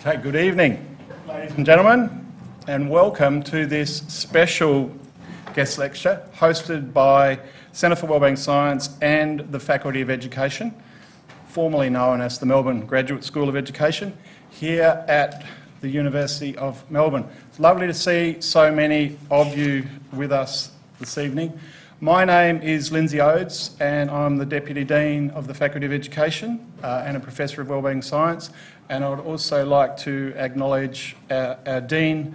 Okay, good evening, ladies and gentlemen, and welcome to this special guest lecture hosted by Centre for Wellbeing Science and the Faculty of Education, formerly known as the Melbourne Graduate School of Education, here at the University of Melbourne. It's lovely to see so many of you with us this evening. My name is Lindsay Oates and I'm the Deputy Dean of the Faculty of Education and a Professor of Wellbeing Science. And I would also like to acknowledge our Dean,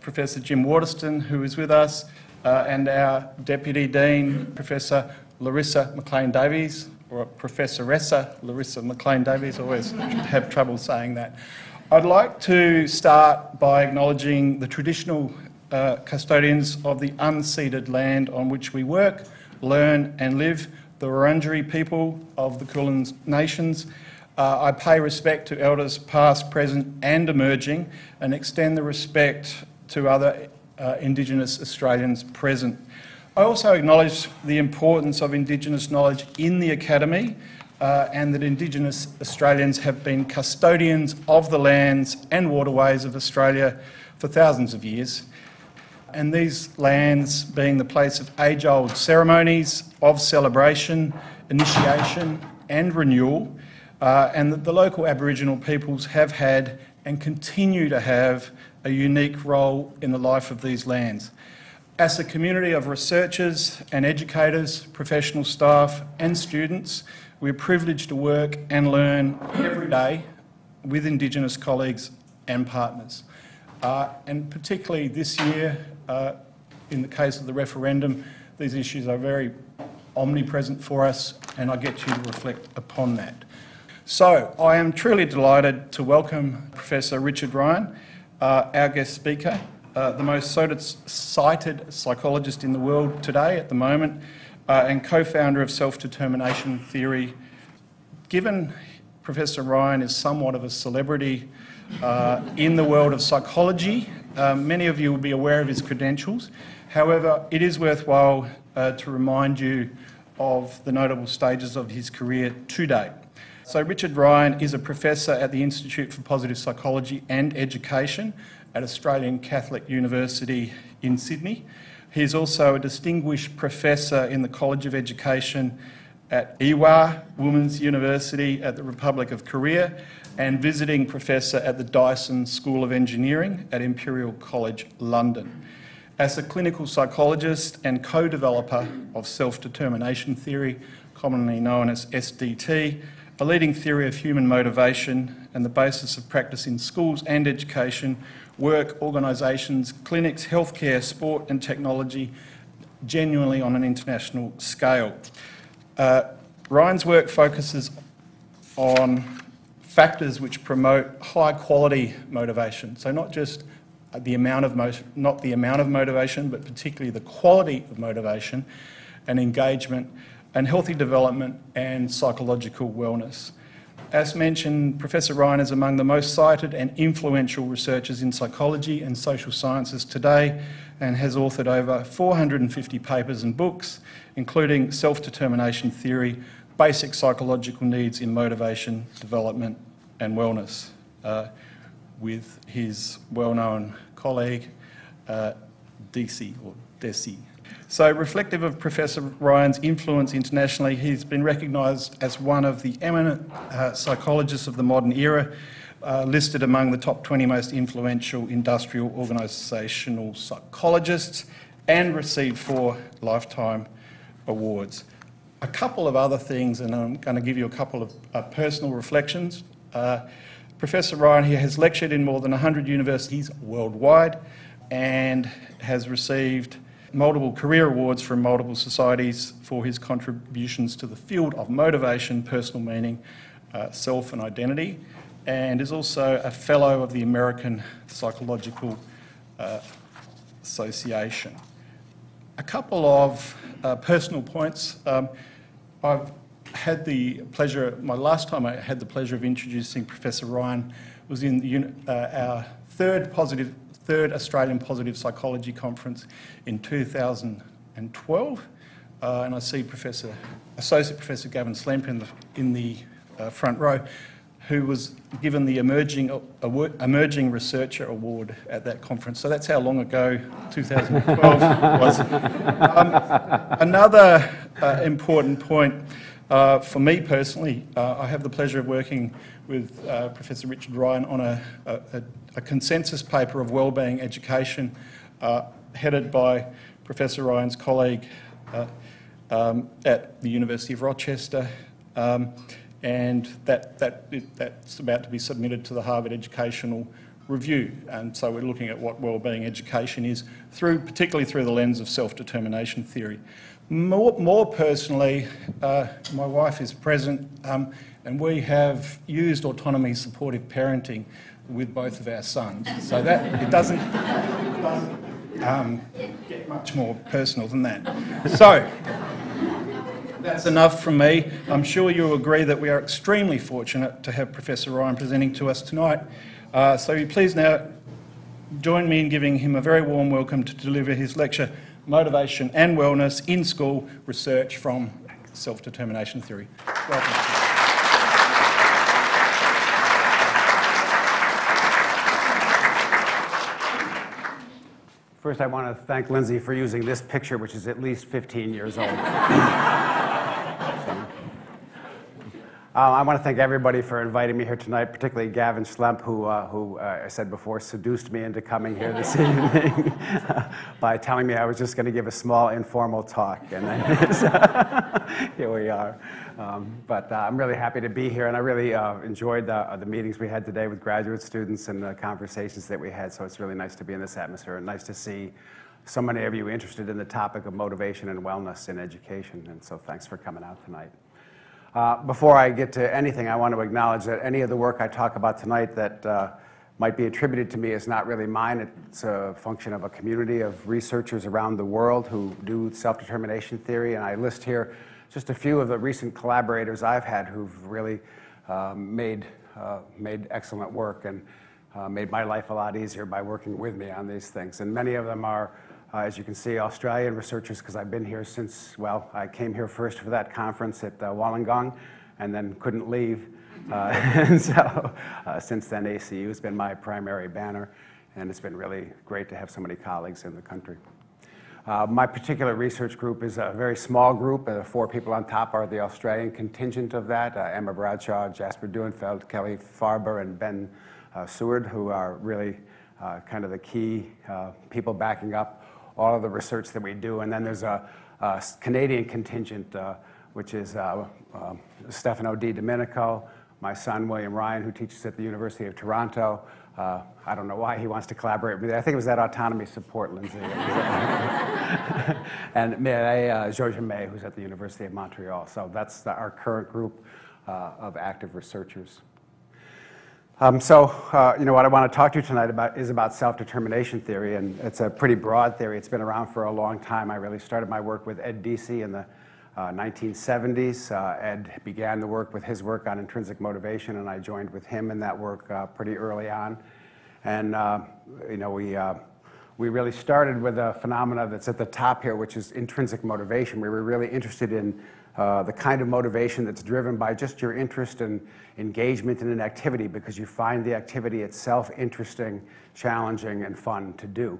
Professor Jim Waterston, who is with us, and our Deputy Dean, Professor Larissa McLean-Davies, or Professoressa Larissa McLean-Davies, always have trouble saying that. I'd like to start by acknowledging the traditional custodians of the unceded land on which we work, learn and live, the Wurundjeri people of the Kulin Nations. I pay respect to elders past, present and emerging, and extend the respect to other Indigenous Australians present. I also acknowledge the importance of Indigenous knowledge in the academy and that Indigenous Australians have been custodians of the lands and waterways of Australia for thousands of years. And these lands being the place of age-old ceremonies of celebration, initiation and renewal, and that the local Aboriginal peoples have had and continue to have a unique role in the life of these lands. As a community of researchers and educators, professional staff and students, we're privileged to work and learn every day with Indigenous colleagues and partners. And particularly this year, in the case of the referendum, these issues are very omnipresent for us, and I get you to reflect upon that. So I am truly delighted to welcome Professor Richard Ryan, our guest speaker, the most cited psychologist in the world today at the moment, and co-founder of Self-Determination Theory. Given Professor Ryan is somewhat of a celebrity in the world of psychology, many of you will be aware of his credentials. However, it is worthwhile to remind you of the notable stages of his career to date. So Richard Ryan is a professor at the Institute for Positive Psychology and Education at Australian Catholic University in Sydney. He is also a distinguished professor in the College of Education at Ewha Women's University at the Republic of Korea, and visiting professor at the Dyson School of Engineering at Imperial College London. As a clinical psychologist and co-developer of Self-Determination Theory, commonly known as SDT, a leading theory of human motivation and the basis of practice in schools and education, work, organisations, clinics, healthcare, sport and technology, genuinely on an international scale. Ryan's work focuses on factors which promote high quality motivation. So not just the amount of motivation, but particularly the quality of motivation and engagement and healthy development and psychological wellness. As mentioned, Professor Ryan is among the most cited and influential researchers in psychology and social sciences today, and has authored over 450 papers and books, including Self-Determination Theory, Basic Psychological Needs in Motivation, Development and Wellness, with his well-known colleague, Deci. So, reflective of Professor Ryan's influence internationally, he's been recognised as one of the eminent psychologists of the modern era, listed among the top 20 most influential industrial organisational psychologists, and received 4 lifetime awards. A couple of other things, and I'm going to give you a couple of personal reflections. Professor Ryan here has lectured in more than 100 universities worldwide and has received multiple career awards from multiple societies for his contributions to the field of motivation, personal meaning, self and identity, and is also a fellow of the American Psychological Association. A couple of personal points. I've had the pleasure, my last time I had the pleasure of introducing Professor Ryan was in the, our third Australian Positive Psychology Conference in 2012, and I see Associate Professor Gavin Slemp in the front row, who was given the Emerging Researcher Award at that conference. So that's how long ago 2012 was. Another important point for me personally, I have the pleasure of working with Professor Richard Ryan on a consensus paper of wellbeing education headed by Professor Ryan's colleague at the University of Rochester. And that's about to be submitted to the Harvard Educational Review. And so we're looking at what wellbeing education is, particularly through the lens of self-determination theory. More personally, my wife is present, and we have used autonomy supportive parenting with both of our sons. So that it doesn't get much more personal than that. So. That's enough from me. I'm sure you'll agree that we are extremely fortunate to have Professor Ryan presenting to us tonight. So you please now join me in giving him a very warm welcome to deliver his lecture, Motivation and Wellness in School Research from Self-Determination Theory. Welcome. First, I want to thank Lindsay for using this picture, which is at least 15 years old. I want to thank everybody for inviting me here tonight, particularly Gavin Slemp, who I said before, seduced me into coming here this evening by telling me I was just going to give a small informal talk, and then here we are. But I'm really happy to be here, and I really enjoyed the meetings we had today with graduate students and the conversations that we had, so it's really nice to be in this atmosphere and nice to see so many of you interested in the topic of motivation and wellness in education, and so thanks for coming out tonight. Before I get to anything, I want to acknowledge that any of the work I talk about tonight that might be attributed to me is not really mine. It's a function of a community of researchers around the world who do self-determination theory, and I list here just a few of the recent collaborators I've had who've really made excellent work and made my life a lot easier by working with me on these things. And many of them are, as you can see, Australian researchers, because I've been here since, well, I came here first for that conference at Wollongong and then couldn't leave. And so since then, ACU has been my primary banner, and it's been really great to have so many colleagues in the country. My particular research group is a very small group. The four people on top are the Australian contingent of that, Emma Bradshaw, Jasper Duenfeld, Kelly Farber, and Ben Seward, who are really kind of the key people backing up all of the research that we do. And then there's a Canadian contingent, which is Stefano D. Domenico, my son, William Ryan, who teaches at the University of Toronto. I don't know why he wants to collaborate with me. I think it was that autonomy support, Lindsay. And May, Georgia May, who's at the University of Montreal. So that's our current group of active researchers. You know, what I want to talk to you tonight about is about self-determination theory, and it's a pretty broad theory. It's been around for a long time. I really started my work with Ed Deci in the 1970s. Ed began the work with his work on intrinsic motivation, and I joined with him in that work pretty early on. And, you know, we really started with a phenomena that's at the top here, which is intrinsic motivation. We were really interested in the kind of motivation that's driven by just your interest and engagement in an activity because you find the activity itself interesting, challenging, and fun to do.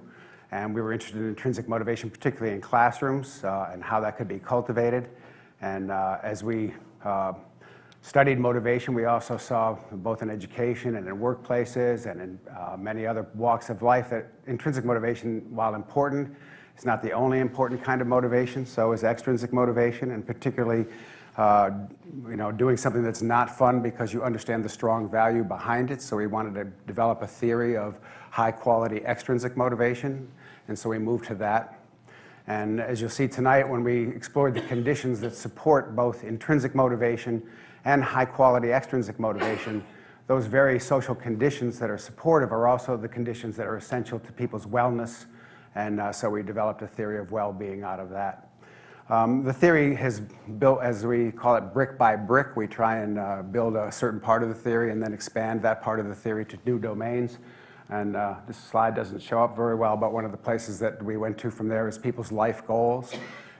And we were interested in intrinsic motivation, particularly in classrooms and how that could be cultivated. And as we studied motivation, we also saw both in education and in workplaces and in many other walks of life that intrinsic motivation, while important, it's not the only important kind of motivation, so is extrinsic motivation, and particularly you know, doing something that's not fun because you understand the strong value behind it. So we wanted to develop a theory of high-quality extrinsic motivation, and so we moved to that. And as you'll see tonight, when we explored the conditions that support both intrinsic motivation and high-quality extrinsic motivation, those very social conditions that are supportive are also the conditions that are essential to people's wellness. And so we developed a theory of well-being out of that. The theory has built, as we call it, brick by brick. We try and build a certain part of the theory and then expand that part of the theory to new domains. And this slide doesn't show up very well, but one of the places that we went to from there is people's life goals.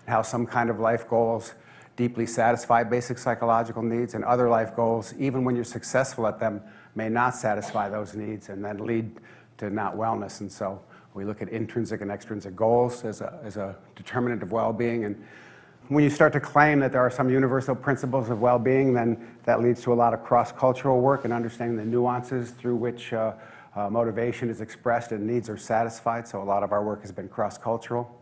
how some kind of life goals deeply satisfy basic psychological needs, and other life goals, even when you're successful at them, may not satisfy those needs and then lead to not wellness. And so we look at intrinsic and extrinsic goals as a determinant of well-being. And when you start to claim that there are some universal principles of well-being, then that leads to a lot of cross-cultural work and understanding the nuances through which motivation is expressed and needs are satisfied. So a lot of our work has been cross-cultural.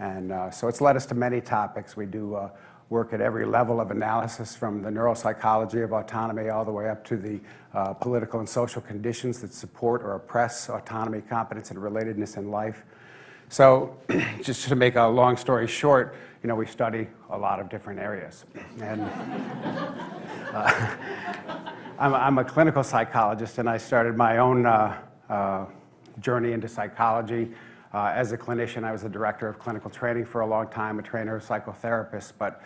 And so it's led us to many topics. We do work at every level of analysis, from the neuropsychology of autonomy all the way up to the political and social conditions that support or oppress autonomy, competence, and relatedness in life. So just to make a long story short, you know, we study a lot of different areas. And I'm a clinical psychologist, and I started my own journey into psychology. As a clinician, I was the director of clinical training for a long time, a trainer of psychotherapists. But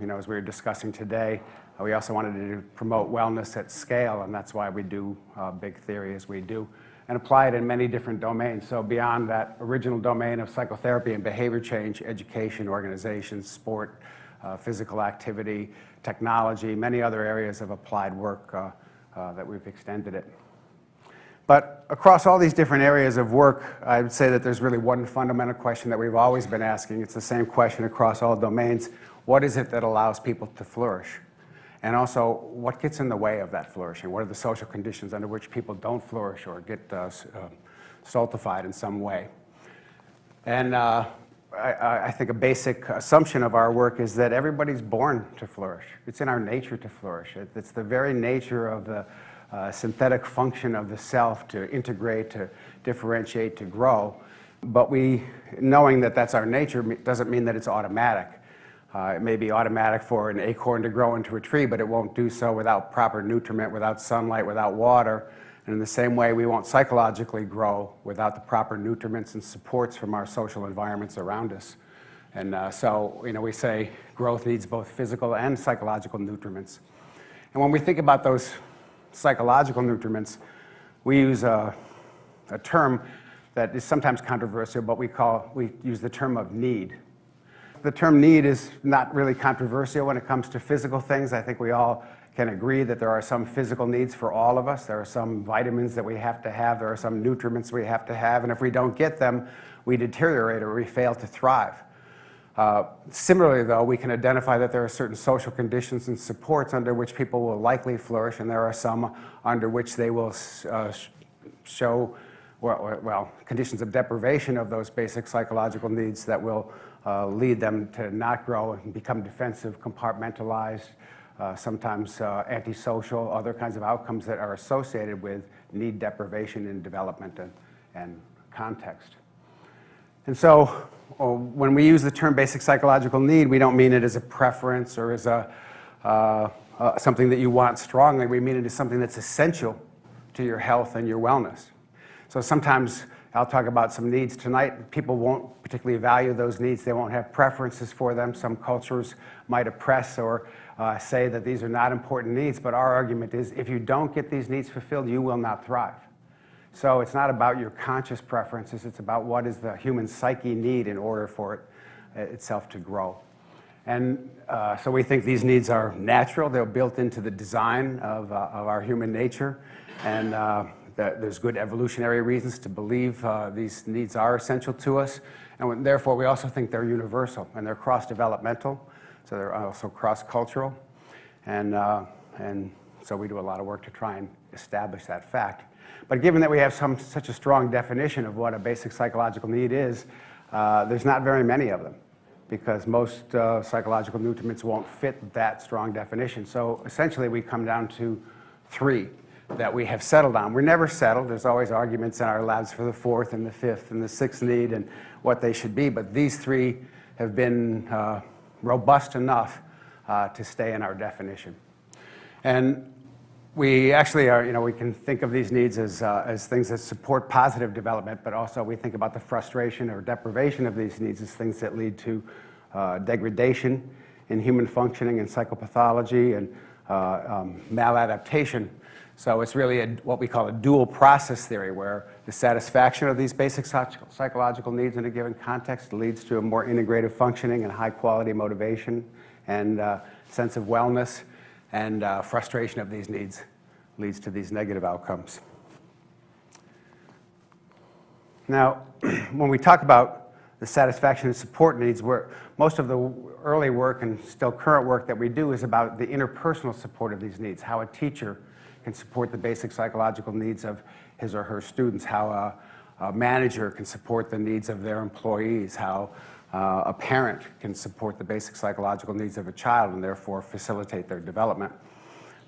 you know, as we were discussing today, we also wanted to promote wellness at scale, and that's why we do big theory as we do, and apply it in many different domains. So beyond that original domain of psychotherapy and behavior change, education, organizations, sport, physical activity, technology, many other areas of applied work that we've extended it. But across all these different areas of work, I would say that there's really one fundamental question that we've always been asking. It's the same question across all domains. What is it that allows people to flourish? And also, what gets in the way of that flourishing? What are the social conditions under which people don't flourish or get stultified in some way? And I think a basic assumption of our work is that everybody's born to flourish. It's in our nature to flourish. It's the very nature of the synthetic function of the self to integrate, to differentiate, to grow. But we, knowing that that's our nature, doesn't mean that it's automatic. It may be automatic for an acorn to grow into a tree, but it won't do so without proper nutriment, without sunlight, without water. And in the same way, we won't psychologically grow without the proper nutriments and supports from our social environments around us. And so, you know, we say growth needs both physical and psychological nutriments. And when we think about those psychological nutriments, we use a term that is sometimes controversial, but we use the term of need. The term need is not really controversial when it comes to physical things. I think we all can agree that there are some physical needs for all of us. There are some vitamins that we have to have. There are some nutriments we have to have. And if we don't get them, we deteriorate or we fail to thrive. Similarly, though, we can identify that there are certain social conditions and supports under which people will likely flourish, and there are some under which they will show, well, conditions of deprivation of those basic psychological needs that will lead them to not grow and become defensive, compartmentalized, sometimes antisocial, other kinds of outcomes that are associated with need deprivation in development and context. And so when we use the term basic psychological need, we don't mean it as a preference or as a, something that you want strongly. We mean it as something that's essential to your health and your wellness. So sometimes I'll talk about some needs tonight. People won't particularly value those needs. They won't have preferences for them. Some cultures might oppress or say that these are not important needs, but our argument is if you don't get these needs fulfilled, you will not thrive. So it's not about your conscious preferences. It's about what is the human psyche need in order for it itself to grow. And so we think these needs are natural. They're built into the design of our human nature. And there's good evolutionary reasons to believe these needs are essential to us. And therefore, we also think they're universal. And they're cross-developmental. So they're also cross-cultural. And so we do a lot of work to try and establish that fact. But given that we have such a strong definition of what a basic psychological need is, there's not very many of them, because most psychological nutriments won't fit that strong definition. So essentially, we come down to three that we have settled on. We're never settled. There's always arguments in our labs for the fourth and the fifth and the sixth need and what they should be. But these three have been robust enough to stay in our definition. And we actually are, you know, we can think of these needs as things that support positive development, but also we think about the frustration or deprivation of these needs as things that lead to degradation in human functioning and psychopathology and maladaptation. So it's really what we call a dual process theory, where the satisfaction of these basic psychological needs in a given context leads to a more integrative functioning and high-quality motivation and sense of wellness, and frustration of these needs leads to these negative outcomes. Now, when we talk about the satisfaction and support needs, most of the early work and still current work that we do is about the interpersonal support of these needs, how a teacher can support the basic psychological needs of his or her students, how a manager can support the needs of their employees, how a parent can support the basic psychological needs of a child and therefore facilitate their development.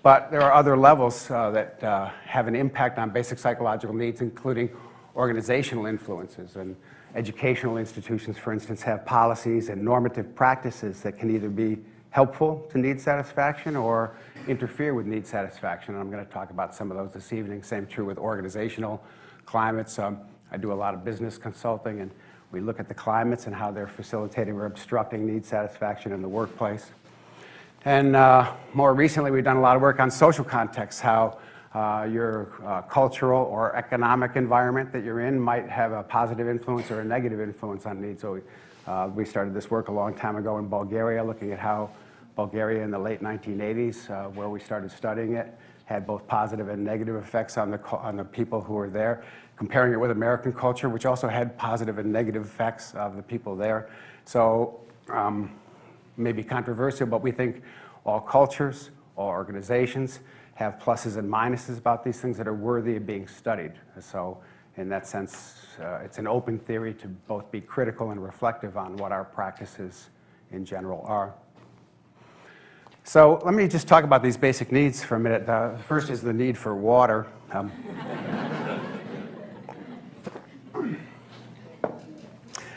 But there are other levels that have an impact on basic psychological needs, including organizational influences. And educational institutions, for instance, have policies and normative practices that can either be helpful to need satisfaction or interfere with need satisfaction. And I'm going to talk about some of those this evening. Same true with organizational climates. I do a lot of business consulting, and we look at the climates and how they're facilitating or obstructing need satisfaction in the workplace. And more recently, we've done a lot of work on social contexts, how your cultural or economic environment that you're in might have a positive influence or a negative influence on needs. So we started this work a long time ago in Bulgaria, looking at how Bulgaria in the late 1980s, where we started studying it, had both positive and negative effects on the people who were there, comparing it with American culture, which also had positive and negative effects of the people there. So maybe controversial, but we think all cultures, all organizations have pluses and minuses about these things that are worthy of being studied. So in that sense, it's an open theory to both be critical and reflective on what our practices in general are. So let me just talk about these basic needs for a minute. First is the need for water.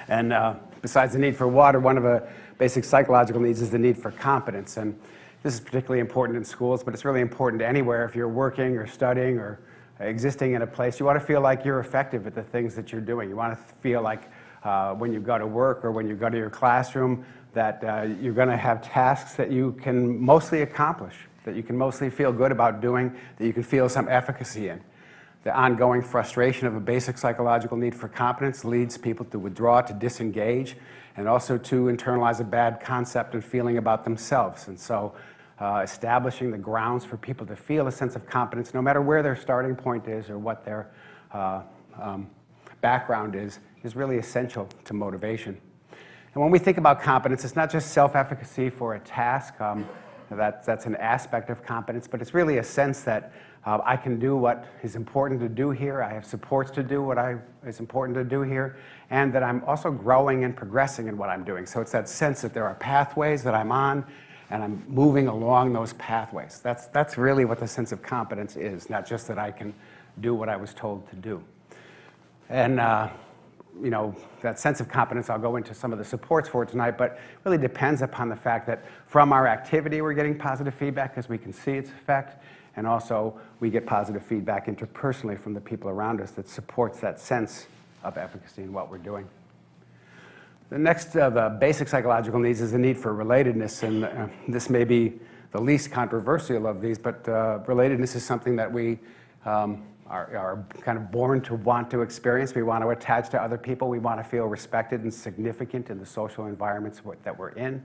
And besides the need for water, one of the basic psychological needs is the need for competence. And this is particularly important in schools, but it's really important anywhere. If you're working or studying or existing in a place, you want to feel like you're effective at the things that you're doing. You want to feel like when you go to work or when you go to your classroom, that you're going to have tasks that you can mostly accomplish, that you can mostly feel good about doing, that you can feel some efficacy in. The ongoing frustration of a basic psychological need for competence leads people to withdraw, to disengage, and also to internalize a bad concept and feeling about themselves. And so establishing the grounds for people to feel a sense of competence, no matter where their starting point is or what their background is really essential to motivation. And when we think about competence, it's not just self-efficacy for a task. That's an aspect of competence, but it's really a sense that I can do what is important to do here, I have supports to do what is important to do here, and that I'm also growing and progressing in what I'm doing. So it's that sense that there are pathways that I'm on, and I'm moving along those pathways. That's really what the sense of competence is, not just that I can do what I was told to do. And you know, that sense of competence, I'll go into some of the supports for it tonight, but really depends upon the fact that from our activity we're getting positive feedback because we can see its effect, and also we get positive feedback interpersonally from the people around us that supports that sense of efficacy in what we're doing. The next of the basic psychological needs is the need for relatedness, and this may be the least controversial of these, but relatedness is something that we are kind of born to want to experience. We want to attach to other people. We want to feel respected and significant in the social environments that we're in.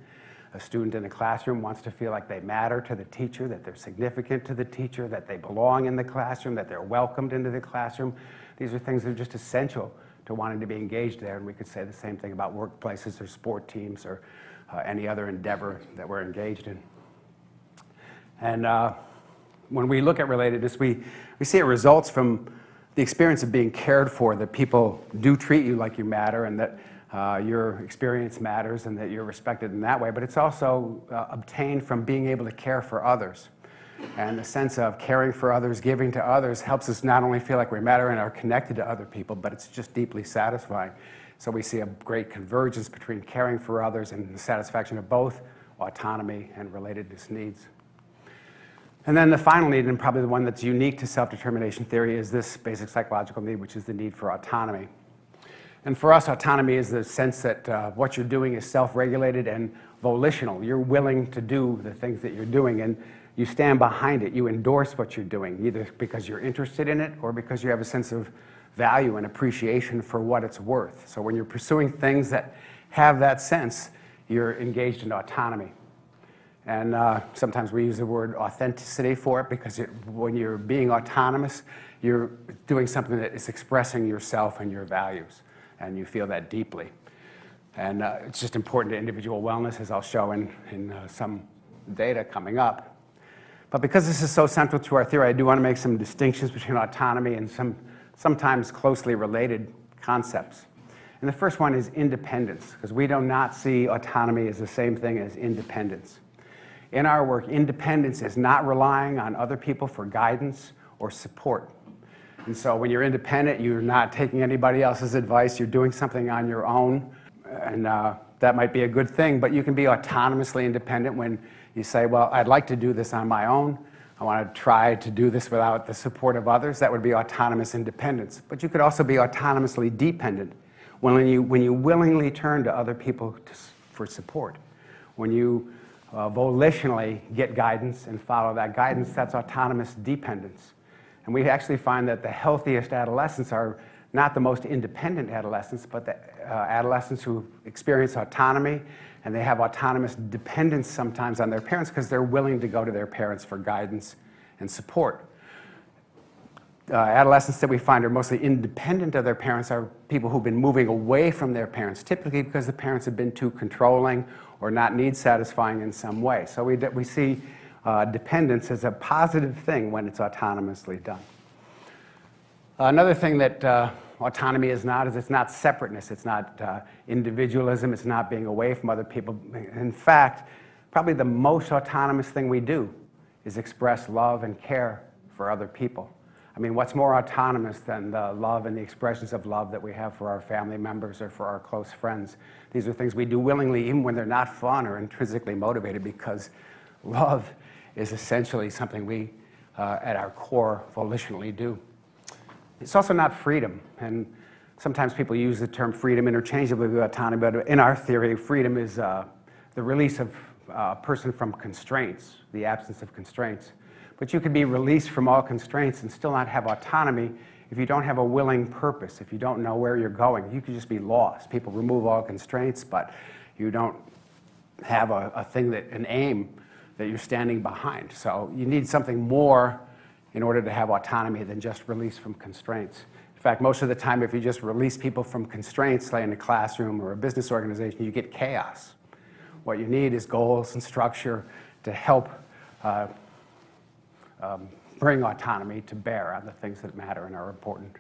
A student in a classroom wants to feel like they matter to the teacher, that they're significant to the teacher, that they belong in the classroom, that they're welcomed into the classroom. These are things that are just essential to wanting to be engaged there, and we could say the same thing about workplaces or sport teams or any other endeavor that we're engaged in. And when we look at relatedness, we see it results from the experience of being cared for, that people do treat you like you matter and that your experience matters and that you're respected in that way, but it's also obtained from being able to care for others. And the sense of caring for others, giving to others, helps us not only feel like we matter and are connected to other people, but it's just deeply satisfying. So we see a great convergence between caring for others and the satisfaction of both autonomy and relatedness needs. And then the final need, and probably the one that's unique to self-determination theory, is this basic psychological need, which is the need for autonomy. And for us, autonomy is the sense that what you're doing is self-regulated and volitional. You're willing to do the things that you're doing, and you stand behind it. You endorse what you're doing, either because you're interested in it or because you have a sense of value and appreciation for what it's worth. So when you're pursuing things that have that sense, you're engaged in autonomy. And sometimes we use the word authenticity for it, because when you're being autonomous, you're doing something that is expressing yourself and your values, and you feel that deeply. And it's just important to individual wellness, as I'll show in some data coming up. But because this is so central to our theory, I do want to make some distinctions between autonomy and some sometimes closely related concepts. And the first one is independence, because we do not see autonomy as the same thing as independence. In our work, independence is not relying on other people for guidance or support. And so when you're independent, you're not taking anybody else's advice. You're doing something on your own. And that might be a good thing, but you can be autonomously independent when you say, well, I'd like to do this on my own. I want to try to do this without the support of others. That would be autonomous independence. But you could also be autonomously dependent when you willingly turn to other people for support. When you volitionally get guidance and follow that guidance, that's autonomous dependence. And we actually find that the healthiest adolescents are not the most independent adolescents, but the adolescents who experience autonomy, and they have autonomous dependence sometimes on their parents because they're willing to go to their parents for guidance and support. Adolescents that we find are mostly independent of their parents are people who've been moving away from their parents, typically because the parents have been too controlling or not need satisfying in some way. So we see dependence as a positive thing when it's autonomously done. Another thing that autonomy is not is it's not separateness, it's not individualism, it's not being away from other people. In fact, probably the most autonomous thing we do is express love and care for other people. I mean, what's more autonomous than the love and the expressions of love that we have for our family members or for our close friends? These are things we do willingly, even when they're not fun or intrinsically motivated, because love is essentially something we, at our core, volitionally do. It's also not freedom, and sometimes people use the term freedom interchangeably with autonomy, but in our theory, freedom is the release of a person from constraints, the absence of constraints. But you could be released from all constraints and still not have autonomy if you don't have a willing purpose, if you don't know where you're going. You could just be lost. People remove all constraints, but you don't have a thing that, an aim that you're standing behind. So you need something more in order to have autonomy than just release from constraints. In fact, most of the time, if you just release people from constraints, like in a classroom or a business organization, you get chaos. What you need is goals and structure to help bring autonomy to bear on the things that matter and are important.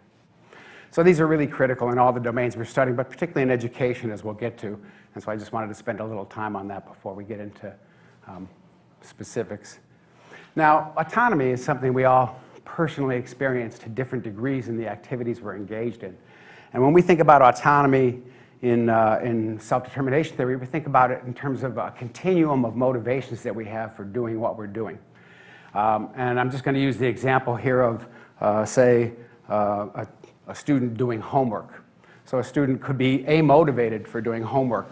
So these are really critical in all the domains we're studying, but particularly in education, as we'll get to. And so I just wanted to spend a little time on that before we get into specifics. Now, autonomy is something we all personally experience to different degrees in the activities we're engaged in. And when we think about autonomy in self-determination theory, we think about it in terms of a continuum of motivations that we have for doing what we're doing. And I'm just going to use the example here of, say, a student doing homework. So a student could be amotivated for doing homework.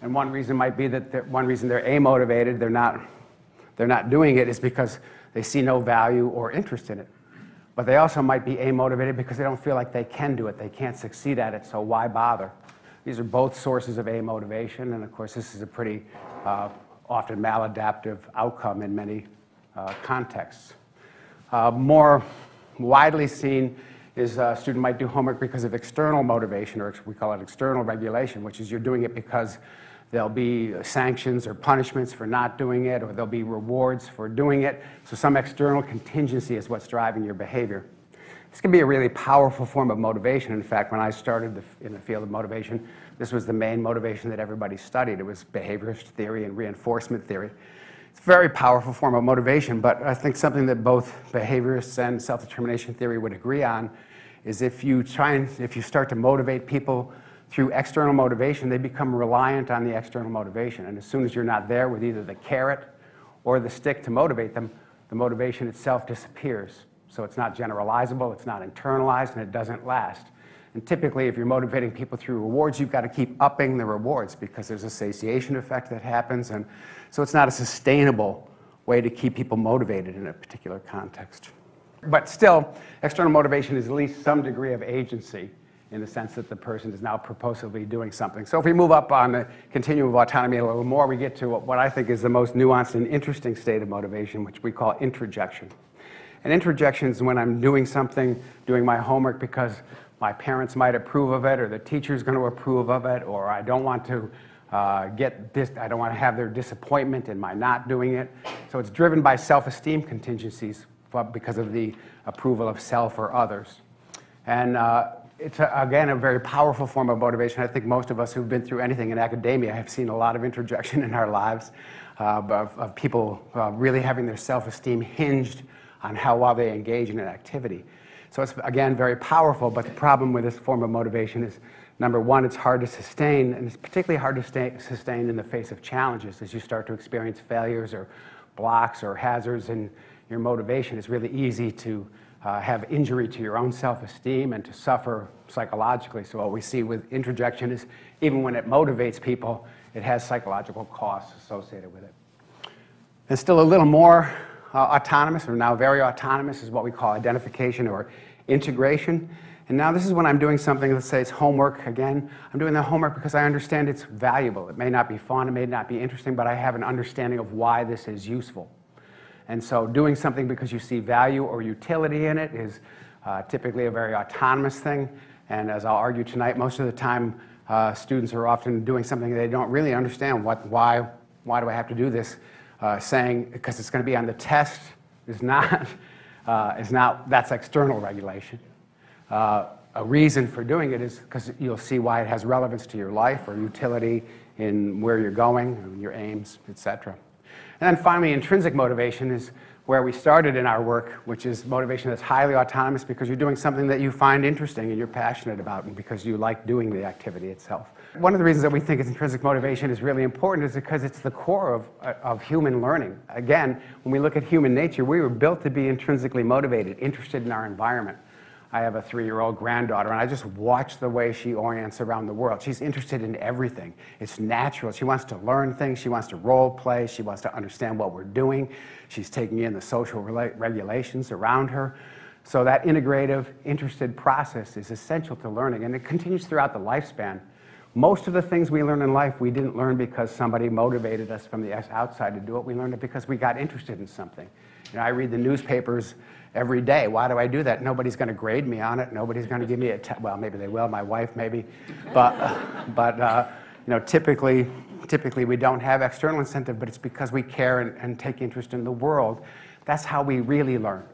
And one reason might be that they're amotivated, they're not doing it, is because they see no value or interest in it. But they also might be amotivated because they don't feel like they can do it. They can't succeed at it, so why bother? These are both sources of amotivation, and of course this is a pretty often maladaptive outcome in many contexts. More widely seen is a student might do homework because of external motivation, or we call it external regulation, which is you're doing it because there'll be sanctions or punishments for not doing it, or there'll be rewards for doing it. So some external contingency is what's driving your behavior. This can be a really powerful form of motivation. In fact, when I started in the field of motivation, this was the main motivation that everybody studied. It was behaviorist theory and reinforcement theory. It's a very powerful form of motivation, but I think something that both behaviorists and self-determination theory would agree on is if you start to motivate people through external motivation, they become reliant on the external motivation. And as soon as you're not there with either the carrot or the stick to motivate them, the motivation itself disappears. So it's not generalizable, it's not internalized, and it doesn't last. And typically, if you're motivating people through rewards, you've got to keep upping the rewards because there's a satiation effect that happens. And so it's not a sustainable way to keep people motivated in a particular context. But still, external motivation is at least some degree of agency in the sense that the person is now purposively doing something. So if we move up on the continuum of autonomy a little more, we get to what I think is the most nuanced and interesting state of motivation, which we call introjection. And introjection is when I'm doing something, doing my homework because my parents might approve of it, or the teacher's going to approve of it, or I don't want to I don't want to have their disappointment in my not doing it. So it's driven by self-esteem contingencies because of the approval of self or others. And it's, again, a very powerful form of motivation. I think most of us who've been through anything in academia have seen a lot of introjection in our lives of people really having their self-esteem hinged on how well they engage in an activity. So it's, again, very powerful, but the problem with this form of motivation is, number one, it's hard to sustain, and it's particularly hard to sustain in the face of challenges as you start to experience failures or blocks or hazards in your motivation. It's really easy to have injury to your own self-esteem and to suffer psychologically. So what we see with introjection is even when it motivates people, it has psychological costs associated with it. And still a little more autonomous, or now very autonomous, is what we call identification or integration. And now this is when I'm doing something, let's say it's homework again. I'm doing the homework because I understand it's valuable. It may not be fun, it may not be interesting, but I have an understanding of why this is useful. And so doing something because you see value or utility in it is typically a very autonomous thing. And as I'll argue tonight, most of the time students are often doing something they don't really understand. Why do I have to do this? Saying because it's going to be on the test is not that's external regulation. A reason for doing it is because you'll see why it has relevance to your life or utility in where you're going, and your aims, etc. And then finally, intrinsic motivation is where we started in our work, which is motivation that's highly autonomous because you're doing something that you find interesting and you're passionate about, and because you like doing the activity itself. One of the reasons that we think intrinsic motivation is really important is because it's the core of human learning. Again, when we look at human nature, we were built to be intrinsically motivated, interested in our environment. I have a 3-year-old granddaughter, and I just watch the way she orients around the world. She's interested in everything. It's natural. She wants to learn things. She wants to role play. She wants to understand what we're doing. She's taking in the social regulations around her. So that integrative, interested process is essential to learning, and it continues throughout the lifespan. Most of the things we learn in life, we didn't learn because somebody motivated us from the outside to do it. We learned it because we got interested in something. You know, I read the newspapers every day. Why do I do that? Nobody's going to grade me on it. Nobody's going to give me a well, maybe they will. My wife, maybe. But, you know, typically we don't have external incentive, but it's because we care and take interest in the world. That's how we really learn.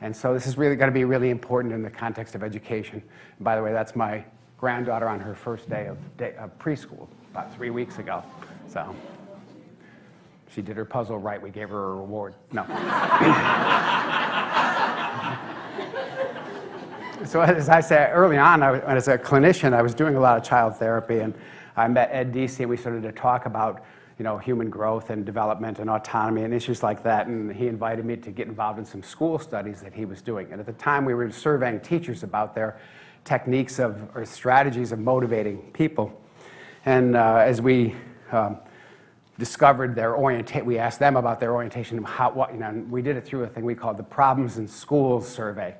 And so this is really going to be really important in the context of education. And by the way, that's my granddaughter on her first day of preschool about 3 weeks ago. So she did her puzzle right. We gave her a reward. No. So as I said early on, as a clinician, I was doing a lot of child therapy, and I met Ed Deci, and we started to talk about, you know, human growth and development and autonomy and issues like that. And he invited me to get involved in some school studies that he was doing. And at the time, we were surveying teachers about their techniques of, or strategies of, motivating people. And as we discovered their orientation, we asked them about their orientation, and we did it through a thing we called the Problems in Schools survey.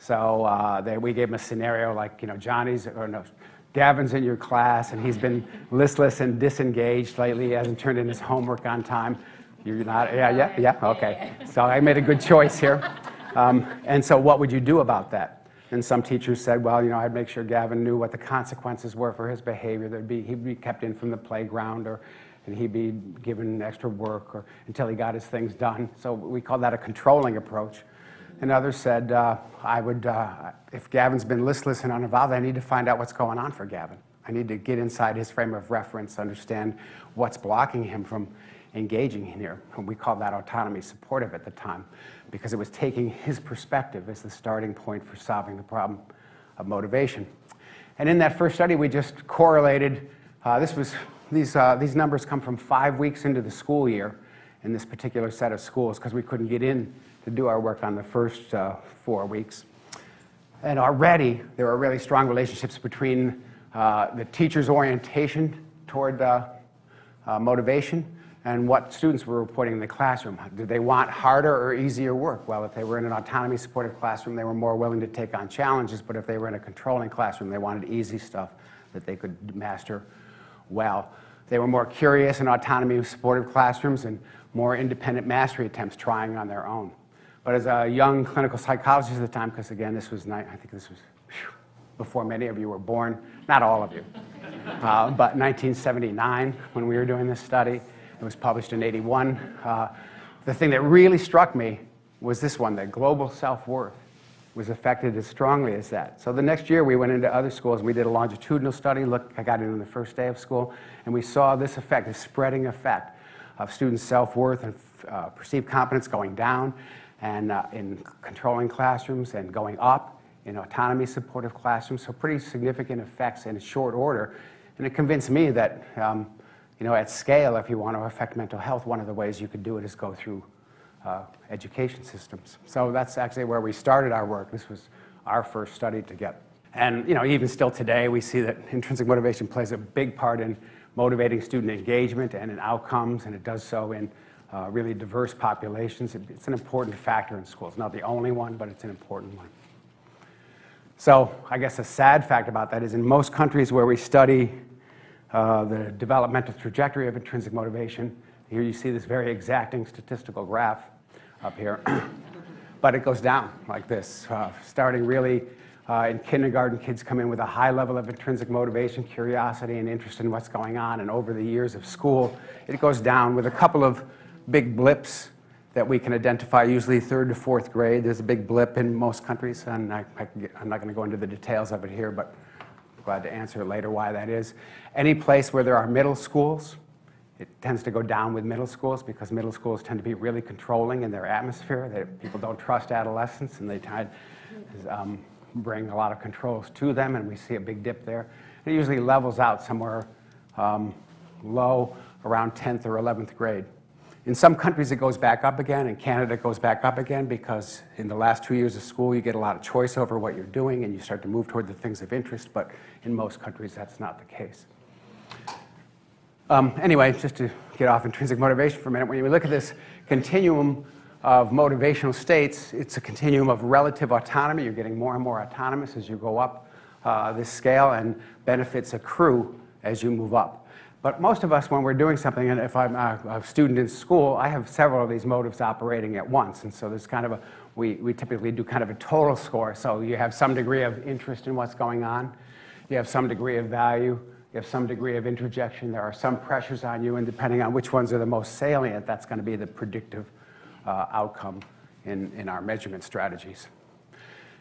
So we gave them a scenario like, you know, Gavin's in your class, and he's been listless and disengaged lately. He hasn't turned in his homework on time. You're not, yeah, okay. So I made a good choice here. And so what would you do about that? And some teachers said, well, you know, I'd make sure Gavin knew what the consequences were for his behavior. He'd be kept in from the playground, and he'd be given extra work until he got his things done. So we call that a controlling approach. And others said, if Gavin's been listless and uninvolved, I need to find out what's going on for Gavin. I need to get inside his frame of reference, understand what's blocking him from engaging in here. And we called that autonomy supportive at the time, because it was taking his perspective as the starting point for solving the problem of motivation. And in that first study, we just correlated. These numbers come from 5 weeks into the school year in this particular set of schools, because we couldn't get in to do our work on the first 4 weeks. And already, there are really strong relationships between the teacher's orientation toward motivation and what students were reporting in the classroom. Did they want harder or easier work? Well, if they were in an autonomy-supportive classroom, they were more willing to take on challenges, but if they were in a controlling classroom, they wanted easy stuff that they could master well. They were more curious in autonomy-supportive classrooms and more independent mastery attempts, trying on their own. But as a young clinical psychologist at the time, because again, this was, I think this was before many of you were born, not all of you, but 1979, when we were doing this study, it was published in 81. The thing that really struck me was this one, that global self-worth was affected as strongly as that. So the next year, we went into other schools, and we did a longitudinal study. Look, I got in on the first day of school, and we saw this effect, this spreading effect of students' self-worth and perceived competence going down, and in controlling classrooms, and going up in autonomy-supportive classrooms, so pretty significant effects in short order. And it convinced me that, you know, at scale, if you want to affect mental health, one of the ways you could do it is go through education systems. So that's actually where we started our work. This was our first study together. And, you know, even still today, we see that intrinsic motivation plays a big part in motivating student engagement and in outcomes, and it does so in really diverse populations. It's an important factor in schools. Not the only one, but it's an important one. So I guess a sad fact about that is in most countries where we study the developmental trajectory of intrinsic motivation, here you see this very exacting statistical graph up here, but it goes down like this, starting really in kindergarten. Kids come in with a high level of intrinsic motivation, curiosity, and interest in what's going on, and over the years of school, it goes down with a couple of big blips that we can identify, usually 3rd to 4th grade. There's a big blip in most countries, and I'm not going to go into the details of it here, but I'm glad to answer later why that is. Any place where there are middle schools, it tends to go down with middle schools because middle schools tend to be really controlling in their atmosphere. People don't trust adolescents, and they bring a lot of controls to them, and we see a big dip there. It usually levels out somewhere low around 10th or 11th grade. In some countries, it goes back up again. In Canada, it goes back up again because in the last 2 years of school, you get a lot of choice over what you're doing and you start to move toward the things of interest, but in most countries, that's not the case. Anyway, just to get off intrinsic motivation for a minute, when you look at this continuum of motivational states, it's a continuum of relative autonomy. You're getting more and more autonomous as you go up this scale, and benefits accrue as you move up. But most of us, when we're doing something, and if I'm a student in school, I have several of these motives operating at once. And so there's kind of we typically do kind of a total score. So you have some degree of interest in what's going on. You have some degree of value. You have some degree of interjection. There are some pressures on you. And depending on which ones are the most salient, that's going to be the predictive outcome in our measurement strategies.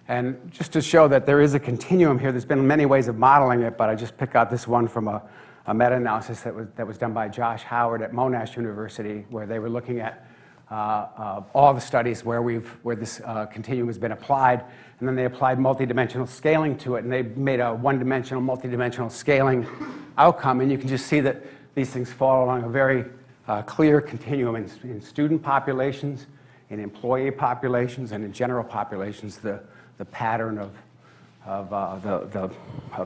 And just to show that there is a continuum here, there's been many ways of modeling it, but I just pick out this one from a meta-analysis that was done by Josh Howard at Monash University, where they were looking at all the studies where this continuum has been applied, and then they applied multidimensional scaling to it, and they made a one-dimensional, multidimensional scaling outcome, and you can just see that these things fall along a very clear continuum in student populations, in employee populations, and in general populations. The pattern of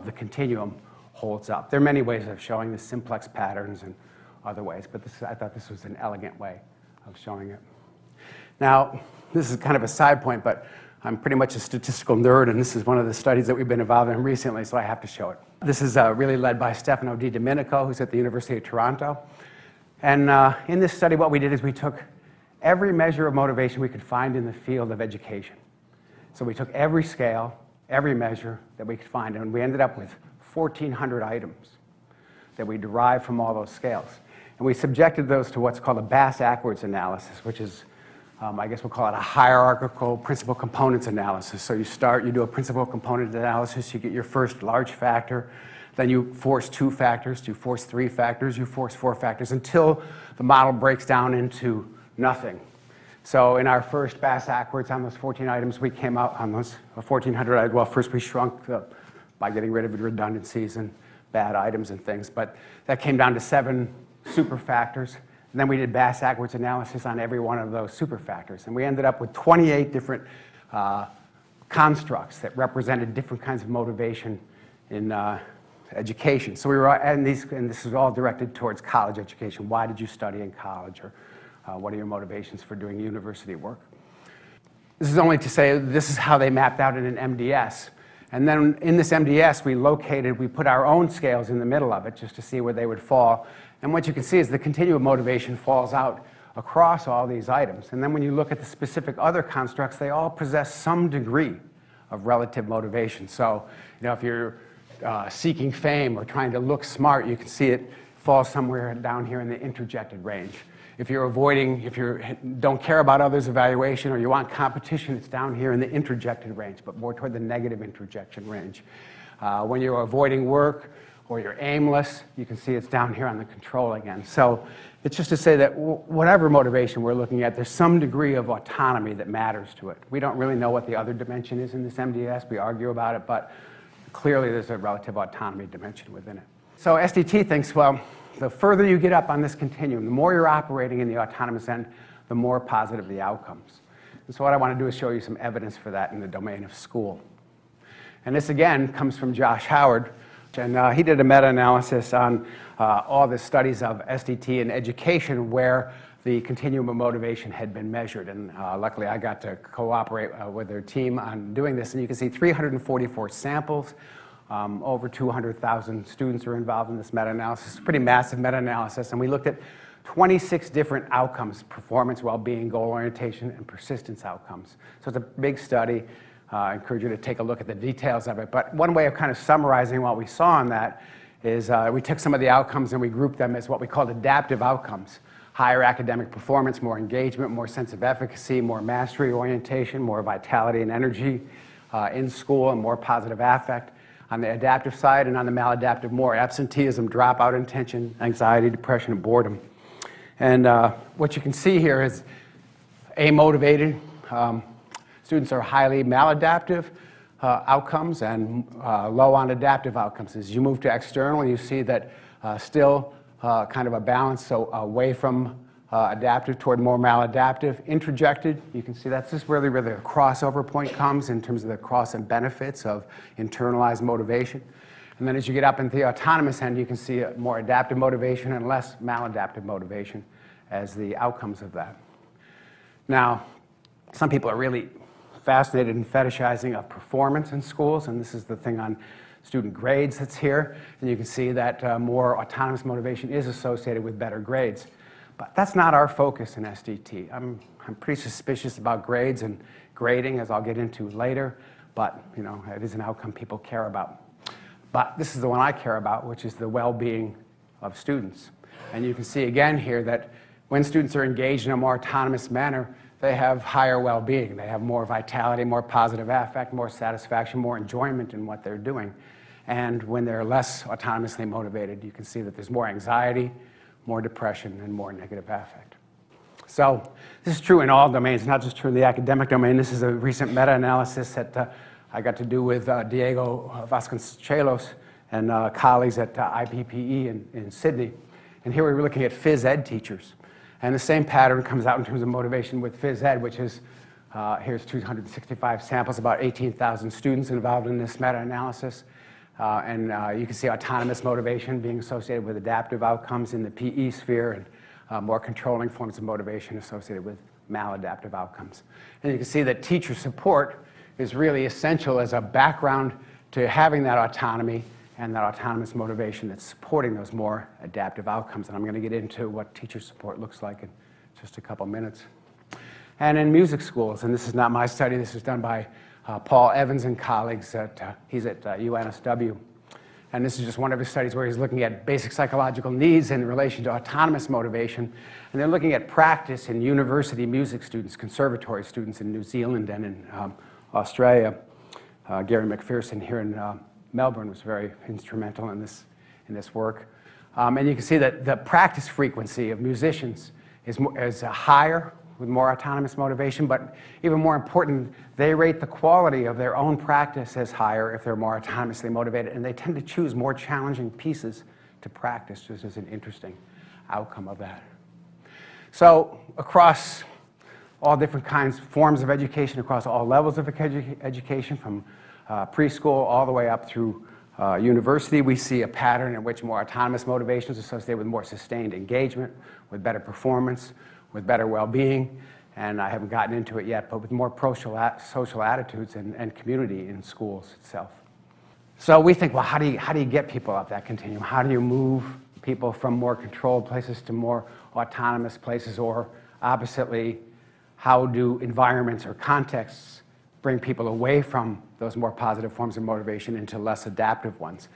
the continuum holds up. There are many ways of showing the simplex patterns and other ways, but I thought this was an elegant way of showing it. Now, this is kind of a side point, but I'm pretty much a statistical nerd, and this is one of the studies that we've been involved in recently, so I have to show it. This is really led by Stefano D. Domenico, who's at the University of Toronto. And in this study, what we did is we took every measure of motivation we could find in the field of education. So we took every scale, every measure that we could find, and we ended up with 1,400 items that we derive from all those scales. And we subjected those to what's called a Bass-Ackwards analysis, which is, I guess we'll call it a hierarchical principal components analysis. So you do a principal component analysis, you get your first large factor, then you force 2 factors, you force 3 factors, you force 4 factors, until the model breaks down into nothing. So in our first Bass-Ackwards on those 14 items, we came out on those 1,400, well, first we shrunk by getting rid of redundancies and bad items and things. But that came down to 7 super factors. And then we did Bass-Ackwards analysis on every one of those super factors. And we ended up with 28 different constructs that represented different kinds of motivation in education. So we were, and this is all directed towards college education. Why did you study in college, or what are your motivations for doing university work? This is only to say this is how they mapped out in an MDS. And then in this MDS, we put our own scales in the middle of it just to see where they would fall. And what you can see is the continuum motivation falls out across all these items. And then when you look at the specific other constructs, they all possess some degree of relative motivation. So, you know, if you're seeking fame or trying to look smart, you can see it falls somewhere down here in the interjected range. If you're avoiding, if you don't care about others' evaluation or you want competition, it's down here in the interjected range, but more toward the negative interjection range. When you're avoiding work or you're aimless, you can see it's down here on the control again. So it's just to say that whatever motivation we're looking at, there's some degree of autonomy that matters to it. We don't really know what the other dimension is in this MDS. We argue about it, but clearly there's a relative autonomy dimension within it. So SDT thinks, well, the further you get up on this continuum, the more you're operating in the autonomous end, the more positive the outcomes. And so what I want to do is show you some evidence for that in the domain of school. And this, again, comes from Josh Howard. And he did a meta-analysis on all the studies of SDT in education where the continuum of motivation had been measured. And luckily, I got to cooperate with their team on doing this. And you can see 344 samples. Over 200,000 students are involved in this meta-analysis. It's a pretty massive meta-analysis. And we looked at 26 different outcomes: performance, well-being, goal orientation, and persistence outcomes. So it's a big study. I encourage you to take a look at the details of it. But one way of kind of summarizing what we saw in that is we took some of the outcomes and we grouped them as what we called adaptive outcomes: higher academic performance, more engagement, more sense of efficacy, more mastery orientation, more vitality and energy in school, and more positive affect on the adaptive side. And on the maladaptive, more absenteeism, dropout intention, anxiety, depression, and boredom. And what you can see here is amotivated students are highly maladaptive outcomes and low on adaptive outcomes. As you move to external, you see that still kind of a balance, so away from adaptive toward more maladaptive. Interjected, you can see that's just really where the crossover point comes in terms of the cross and benefits of internalized motivation. And then as you get up into the autonomous end, you can see more adaptive motivation and less maladaptive motivation as the outcomes of that. Now, some people are really fascinated in fetishizing of performance in schools, and this is the thing on student grades that's here. And you can see that more autonomous motivation is associated with better grades. But that's not our focus in SDT. I'm pretty suspicious about grades and grading, as I'll get into later, but you know, it is an outcome people care about. But this is the one I care about, which is the well-being of students. And you can see again here that when students are engaged in a more autonomous manner, they have higher well-being. They have more vitality, more positive affect, more satisfaction, more enjoyment in what they're doing. And when they're less autonomously motivated, you can see that there's more anxiety, more depression, and more negative affect. So this is true in all domains, not just true in the academic domain. This is a recent meta-analysis that I got to do with Diego Vasconcelos and colleagues at IPPE in Sydney. And here we were looking at phys ed teachers. And the same pattern comes out in terms of motivation with phys ed, which is, here's 265 samples, about 18,000 students involved in this meta-analysis. And you can see autonomous motivation being associated with adaptive outcomes in the PE sphere, and more controlling forms of motivation associated with maladaptive outcomes. And you can see that teacher support is really essential as a background to having that autonomy and that autonomous motivation that's supporting those more adaptive outcomes. And I'm going to get into what teacher support looks like in just a couple minutes. And in music schools, and this is not my study, this is done by Paul Evans and colleagues. He's at UNSW. And this is just one of his studies where he's looking at basic psychological needs in relation to autonomous motivation. And they're looking at practice in university music students, conservatory students in New Zealand and in Australia. Gary McPherson here in Melbourne was very instrumental in this work. And you can see that the practice frequency of musicians is higher with more autonomous motivation, but even more important, they rate the quality of their own practice as higher if they're more autonomously motivated, and they tend to choose more challenging pieces to practice. This is an interesting outcome of that. So across all different kinds, forms of education across all levels of education, from preschool all the way up through university. We see a pattern in which more autonomous motivations associated with more sustained engagement, with better performance, with better well-being, and I haven't gotten into it yet, but with more pro-social attitudes and community in schools itself. So we think, well, how do you get people up that continuum? How do you move people from more controlled places to more autonomous places, or oppositely, how do environments or contexts bring people away from those more positive forms of motivation into less adaptive ones?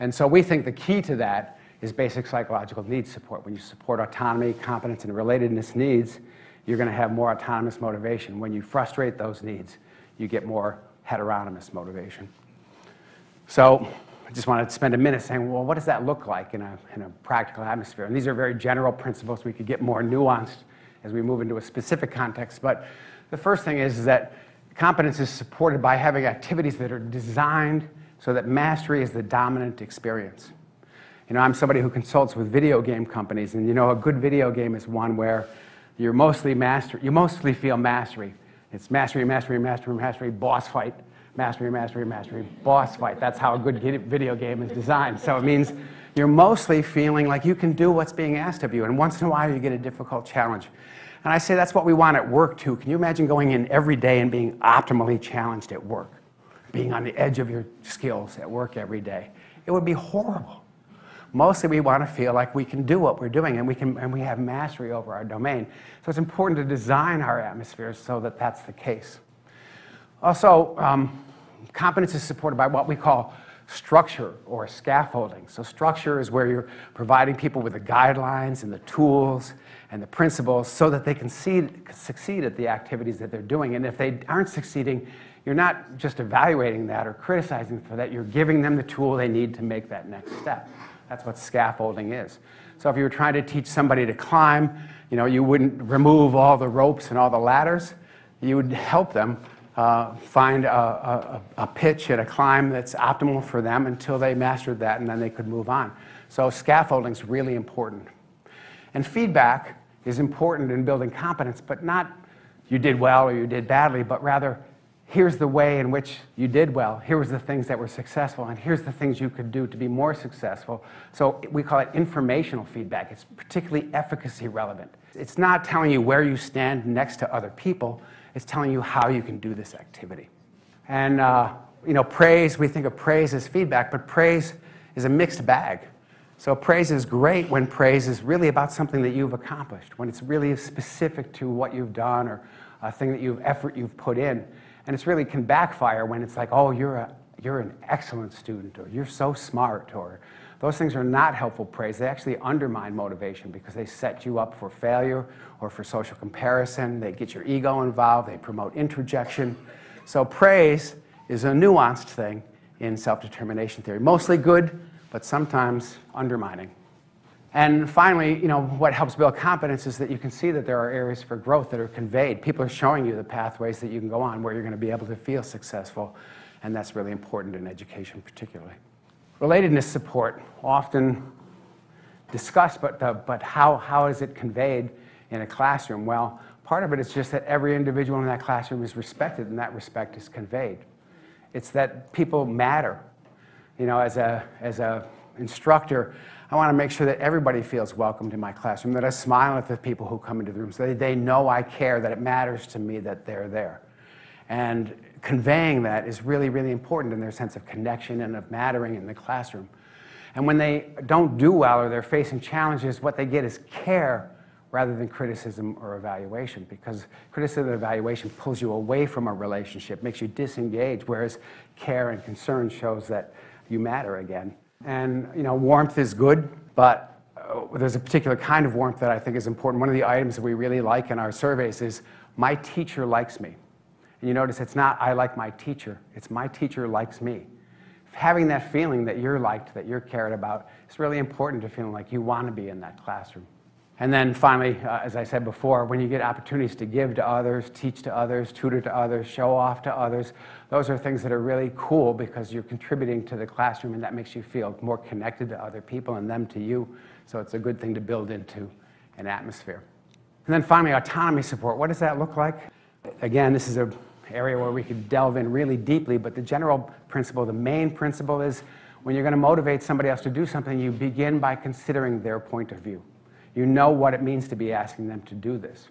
And so we think the key to that is basic psychological needs support. When you support autonomy, competence, and relatedness needs, you're going to have more autonomous motivation. When you frustrate those needs, you get more heteronomous motivation. So I just want to spend a minute saying, well, what does that look like in a practical atmosphere? And these are very general principles. We could get more nuanced as we move into a specific context. But the first thing is that competence is supported by having activities that are designed so that mastery is the dominant experience. You know, I'm somebody who consults with video game companies, and you know, a good video game is one where you're mostly you mostly feel mastery. It's mastery, mastery, mastery, mastery, boss fight, mastery, mastery, mastery, boss fight. That's how a good video game is designed. So it means you're mostly feeling like you can do what's being asked of you, and once in a while you get a difficult challenge. And I say that's what we want at work, too. Can you imagine going in every day and being optimally challenged at work, being on the edge of your skills at work every day? It would be horrible. Mostly we want to feel like we can do what we're doing, and we have mastery over our domain. So it's important to design our atmospheres so that that's the case. Also, competence is supported by what we call structure or scaffolding. So structure is where you're providing people with the guidelines and the tools and the principles so that they can succeed at the activities that they're doing. And if they aren't succeeding, you're not just evaluating that or criticizing for that, you're giving them the tool they need to make that next step. That's what scaffolding is. So if you were trying to teach somebody to climb, you know, you wouldn't remove all the ropes and all the ladders. You would help them find a pitch and a climb that's optimal for them until they mastered that, and then they could move on. So scaffolding is really important. And feedback is important in building competence, but not you did well or you did badly, but rather here's the way in which you did well, here's the things that were successful, and here's the things you could do to be more successful. So we call it informational feedback. It's particularly efficacy relevant. It's not telling you where you stand next to other people, it's telling you how you can do this activity. And you know, praise, we think of praise as feedback, but praise is a mixed bag. So praise is great when praise is really about something that you've accomplished, when it's really specific to what you've done or a thing that effort you've put in. And it's really can backfire when it's like, oh, you're an excellent student, or you're so smart, or those things are not helpful praise. They actually undermine motivation because they set you up for failure or for social comparison. They get your ego involved. They promote introjection. So praise is a nuanced thing in self-determination theory, mostly good, but sometimes undermining. And finally, you know, what helps build competence is that you can see that there are areas for growth that are conveyed. People are showing you the pathways that you can go on where you're going to be able to feel successful, and that's really important in education particularly. Relatedness support, often discussed, but how is it conveyed in a classroom? Well, part of it is just that every individual in that classroom is respected, and that respect is conveyed. It's that people matter. You know, as a instructor, I want to make sure that everybody feels welcomed in my classroom, that I smile at the people who come into the room, so they know I care, that it matters to me that they're there. And conveying that is really, really important in their sense of connection and of mattering in the classroom. And when they don't do well or they're facing challenges, what they get is care rather than criticism or evaluation, because criticism and evaluation pulls you away from a relationship, makes you disengage, whereas care and concern shows that you matter again. And you know, warmth is good, but there's a particular kind of warmth that I think is important. One of the items that we really like in our surveys is, my teacher likes me. And you notice it's not, I like my teacher, it's my teacher likes me. Having that feeling that you're liked, that you're cared about, it's really important to feeling like you want to be in that classroom. And then finally, as I said before, when you get opportunities to give to others, teach to others, tutor to others, show off to others, those are things that are really cool because you're contributing to the classroom, and that makes you feel more connected to other people and them to you. So it's a good thing to build into an atmosphere. And then finally, autonomy support. What does that look like? Again, this is an area where we could delve in really deeply, but the general principle, the main principle is when you're going to motivate somebody else to do something, you begin by considering their point of view. You know what it means to be asking them to do this.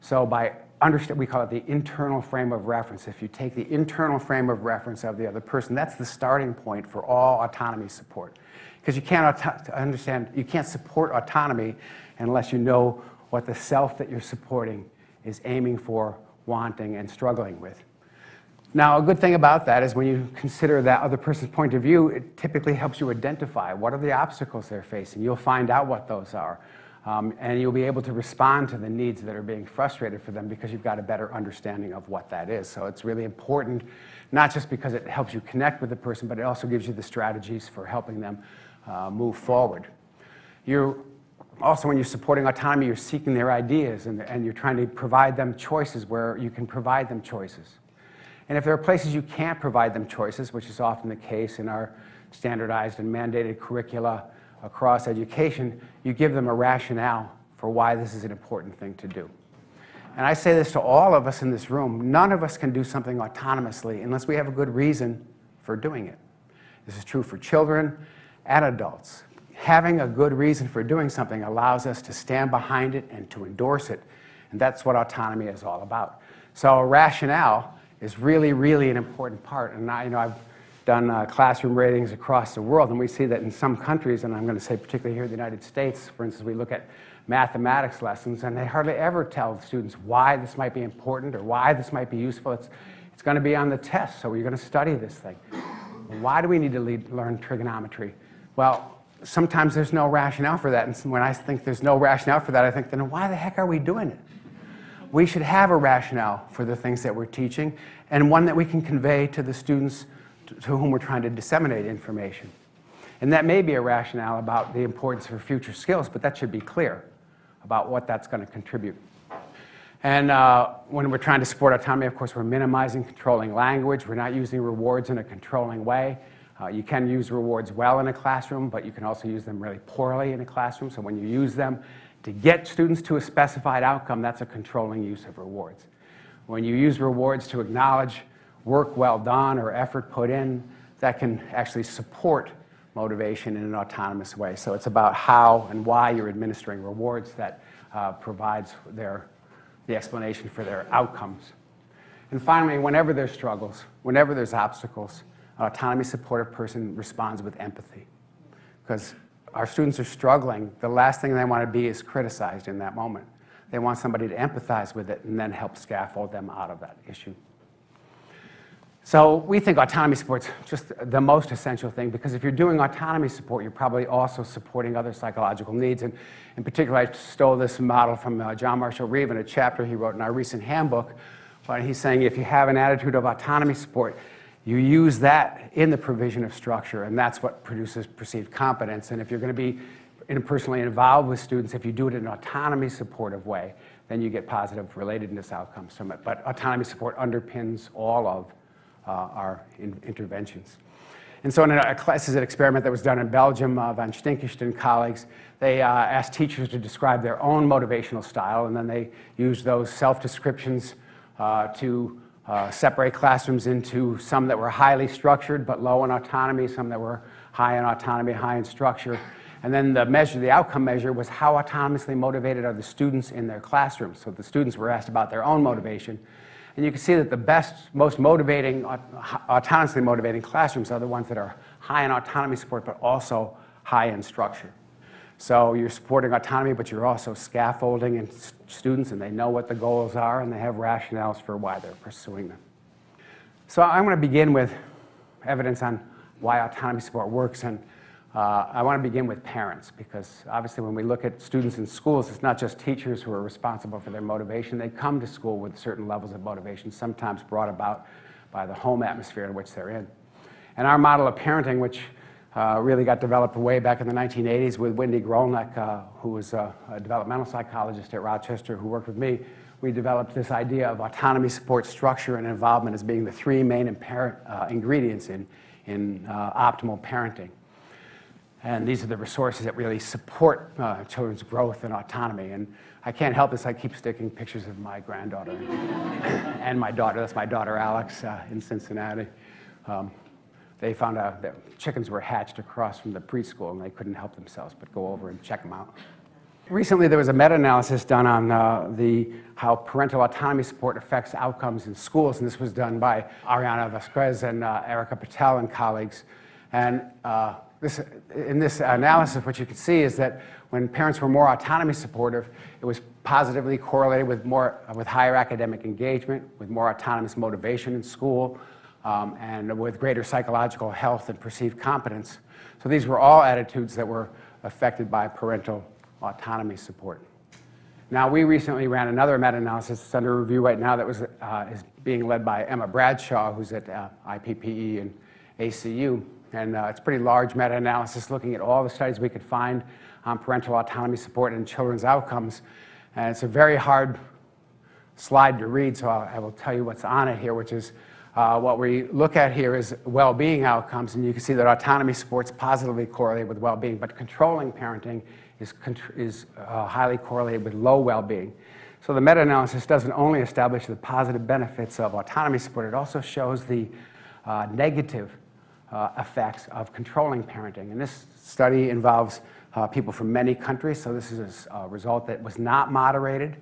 So by understanding, we call it the internal frame of reference. If you take the internal frame of reference of the other person, that's the starting point for all autonomy support. Because you can't understand, you can't support autonomy unless you know what the self that you're supporting is aiming for, wanting, and struggling with. Now, a good thing about that is when you consider that other person's point of view, it typically helps you identify what are the obstacles they're facing. You'll find out what those are. And you'll be able to respond to the needs that are being frustrated for them because you've got a better understanding of what that is. So it's really important, not just because it helps you connect with the person, but it also gives you the strategies for helping them move forward. You're also, when you're supporting autonomy, you're seeking their ideas and you're trying to provide them choices where you can provide them choices. And if there are places you can't provide them choices, which is often the case in our standardized and mandated curricula across education, you give them a rationale for why this is an important thing to do. And I say this to all of us in this room, none of us can do something autonomously unless we have a good reason for doing it. This is true for children and adults. Having a good reason for doing something allows us to stand behind it and to endorse it. And that's what autonomy is all about. So a rationale is really, really an important part. And I've done classroom ratings across the world, and we see that in some countries, and I'm going to say particularly here in the United States, for instance, we look at mathematics lessons, and they hardly ever tell students why this might be important or why this might be useful. It's going to be on the test, so we're going to study this thing. Why do we need to learn trigonometry? Well, sometimes there's no rationale for that, and when I think there's no rationale for that, I think, then why the heck are we doing it? We should have a rationale for the things that we're teaching, and one that we can convey to the students to whom we're trying to disseminate information. And that may be a rationale about the importance for future skills, but that should be clear about what that's going to contribute. And when we're trying to support autonomy, of course, we're minimizing, controlling language. We're not using rewards in a controlling way. You can use rewards well in a classroom, but you can also use them really poorly in a classroom. So when you use them to get students to a specified outcome, that's a controlling use of rewards. When you use rewards to acknowledge work well done or effort put in, that can actually support motivation in an autonomous way. So it's about how and why you're administering rewards that provides the explanation for their outcomes. And finally, whenever there's struggles, whenever there's obstacles, an autonomy supportive person responds with empathy. Because our students are struggling, the last thing they want to be is criticized in that moment. They want somebody to empathize with it and then help scaffold them out of that issue. So we think autonomy support's just the most essential thing, because if you're doing autonomy support, you're probably also supporting other psychological needs. And in particular, I stole this model from John Marshall Reeve in a chapter he wrote in our recent handbook. But he's saying if you have an attitude of autonomy support, you use that in the provision of structure, and that's what produces perceived competence. And if you're going to be personally involved with students, if you do it in an autonomy supportive way, then you get positive relatedness outcomes from it. But autonomy support underpins all of our interventions. And so in a class, is an experiment that was done in Belgium von Stinkist and colleagues. They asked teachers to describe their own motivational style, and then they used those self-descriptions to separate classrooms into some that were highly structured but low in autonomy, some that were high in autonomy, high in structure. And then the outcome measure was how autonomously motivated are the students in their classrooms. So the students were asked about their own motivation. And you can see that the best, most motivating, autonomously motivating classrooms are the ones that are high in autonomy support, but also high in structure. So you're supporting autonomy, but you're also scaffolding in students, and they know what the goals are, and they have rationales for why they're pursuing them. So I'm going to begin with evidence on why autonomy support works, and I want to begin with parents, because obviously when we look at students in schools, it's not just teachers who are responsible for their motivation. They come to school with certain levels of motivation, sometimes brought about by the home atmosphere in which they're in. And our model of parenting, which really got developed way back in the 1980s with Wendy Grolnick, who was a developmental psychologist at Rochester who worked with me, we developed this idea of autonomy, support, structure, and involvement as being the three main ingredients in optimal parenting. And these are the resources that really support children's growth and autonomy. And I can't help this, I keep sticking pictures of my granddaughter and my daughter. That's my daughter, Alex, in Cincinnati. They found out that chickens were hatched across from the preschool and they couldn't help themselves but go over and check them out. Recently, there was a meta-analysis done on how parental autonomy support affects outcomes in schools, and this was done by Ariana Vasquez and Erica Patel and colleagues. And in this analysis, what you could see is that when parents were more autonomy supportive, it was positively correlated with higher academic engagement, with more autonomous motivation in school, and with greater psychological health and perceived competence. So these were all attitudes that were affected by parental autonomy support. Now, we recently ran another meta-analysis that's under review right now that is being led by Emma Bradshaw, who's at IPPE and ACU. And it's a pretty large meta-analysis looking at all the studies we could find on parental autonomy support and children's outcomes. And it's a very hard slide to read, so I will tell you what's on it here, which is what we look at here is well-being outcomes. And you can see that autonomy support's positively correlated with well-being, but controlling parenting is highly correlated with low well-being. So the meta-analysis doesn't only establish the positive benefits of autonomy support, it also shows the negative effects of controlling parenting. And this study involves people from many countries, so this is a result that was not moderated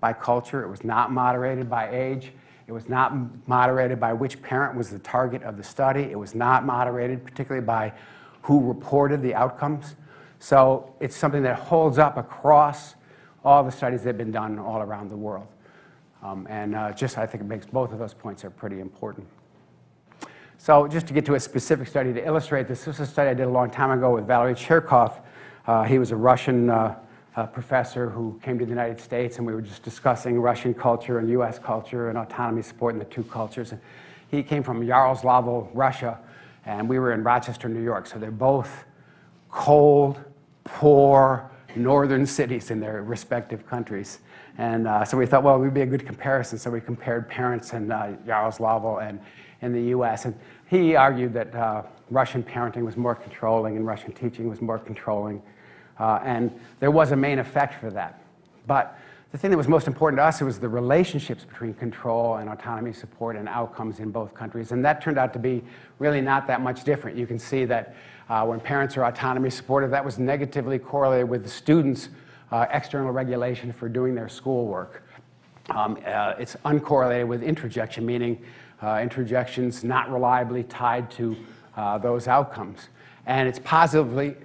by culture, it was not moderated by age, it was not moderated by which parent was the target of the study, it was not moderated particularly by who reported the outcomes. So it's something that holds up across all the studies that have been done all around the world. I think it makes both of those points are pretty important. So just to get to a specific study to illustrate this, this is a study I did a long time ago with Valery Cherkov. He was a Russian professor who came to the United States, and we were just discussing Russian culture and US culture and autonomy support in the two cultures. And he came from Yaroslavl, Russia, and we were in Rochester, New York, so they're both cold, poor, northern cities in their respective countries. And so we thought, well, it would be a good comparison. So we compared parents in Yaroslavl and in the US. And he argued that Russian parenting was more controlling and Russian teaching was more controlling. And there was a main effect for that. But the thing that was most important to us was the relationships between control and autonomy support and outcomes in both countries. And that turned out to be really not that much different. You can see that when parents are autonomy supportive, that was negatively correlated with the students' external regulation for doing their schoolwork. It's uncorrelated with introjection, meaning introjections not reliably tied to those outcomes. And it's positively,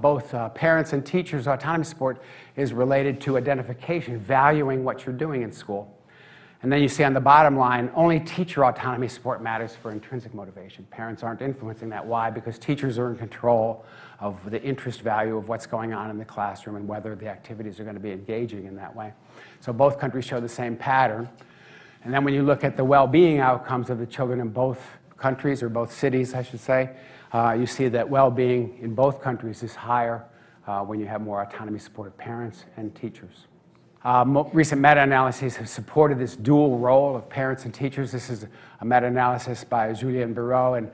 both parents and teachers' autonomy support is related to identification, valuing what you're doing in school. And then you see on the bottom line, only teacher autonomy support matters for intrinsic motivation. Parents aren't influencing that. Why? Because teachers are in control of the interest value of what's going on in the classroom and whether the activities are going to be engaging in that way. So both countries show the same pattern. And then when you look at the well-being outcomes of the children in both countries, or both cities, I should say, you see that well-being in both countries is higher when you have more autonomy supportive parents and teachers. Recent meta-analyses have supported this dual role of parents and teachers. This is a meta-analysis by Julien Bureau and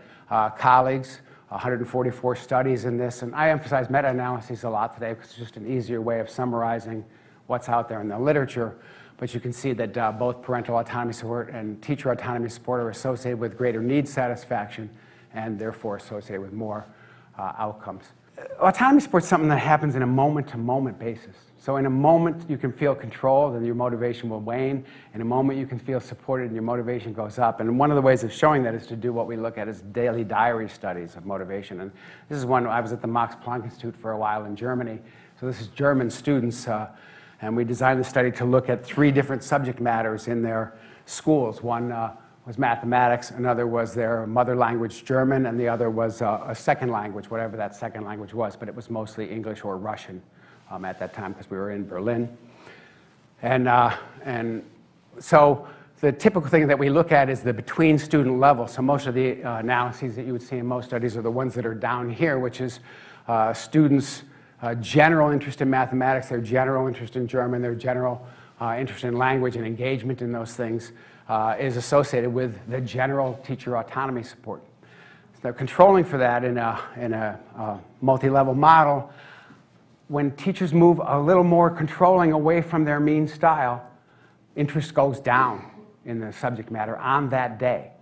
colleagues, 144 studies in this. And I emphasize meta-analyses a lot today because it's just an easier way of summarizing what's out there in the literature. But you can see that both parental autonomy support and teacher autonomy support are associated with greater need satisfaction and therefore associated with more outcomes. Autonomy support is something that happens in a moment-to-moment basis. So in a moment, you can feel controlled and your motivation will wane. In a moment, you can feel supported and your motivation goes up. And one of the ways of showing that is to do what we look at as daily diary studies of motivation. And this is one, I was at the Max Planck Institute for a while in Germany. So this is German students. And we designed the study to look at three different subject matters in their schools. One was mathematics, another was their mother language, German, and the other was a second language, whatever that second language was, but it was mostly English or Russian at that time because we were in Berlin. And so the typical thing that we look at is the between student level. So most of the analyses that you would see in most studies are the ones that are down here, which is students' general interest in mathematics, their general interest in German, their general interest in language and engagement in those things. Is associated with the general teacher autonomy support. So controlling for that in a multi-level model, when teachers move a little more controlling away from their mean style, interest goes down in the subject matter on that day.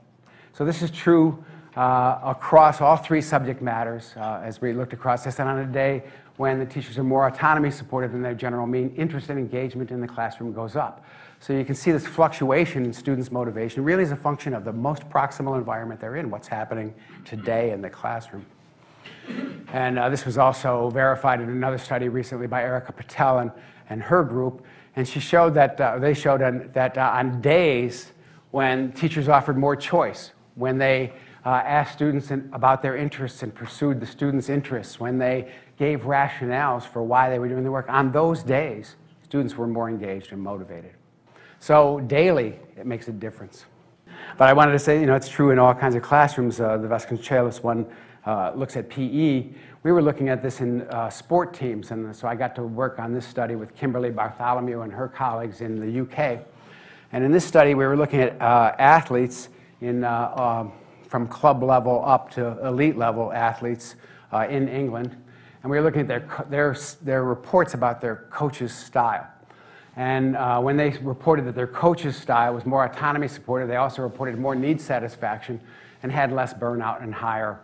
So this is true across all three subject matters as we looked across this, and on a day when the teachers are more autonomy supportive than their general mean, interest and engagement in the classroom goes up. So you can see this fluctuation in students' motivation really is a function of the most proximal environment they're in, what's happening today in the classroom. And this was also verified in another study recently by Erica Patel and her group. And she showed that, on days when teachers offered more choice, when they asked students about their interests and pursued the students' interests, when they gave rationales for why they were doing the work, on those days, students were more engaged and motivated. So daily, it makes a difference. But I wanted to say, you know, it's true in all kinds of classrooms. The Vasconcelos one looks at PE. We were looking at this in sport teams, and so I got to work on this study with Kimberly Bartholomew and her colleagues in the UK. And in this study, we were looking at athletes in from club level up to elite level athletes in England, and we were looking at their reports about their coach's style. And when they reported that their coach's style was more autonomy supportive, they also reported more need satisfaction and had less burnout and higher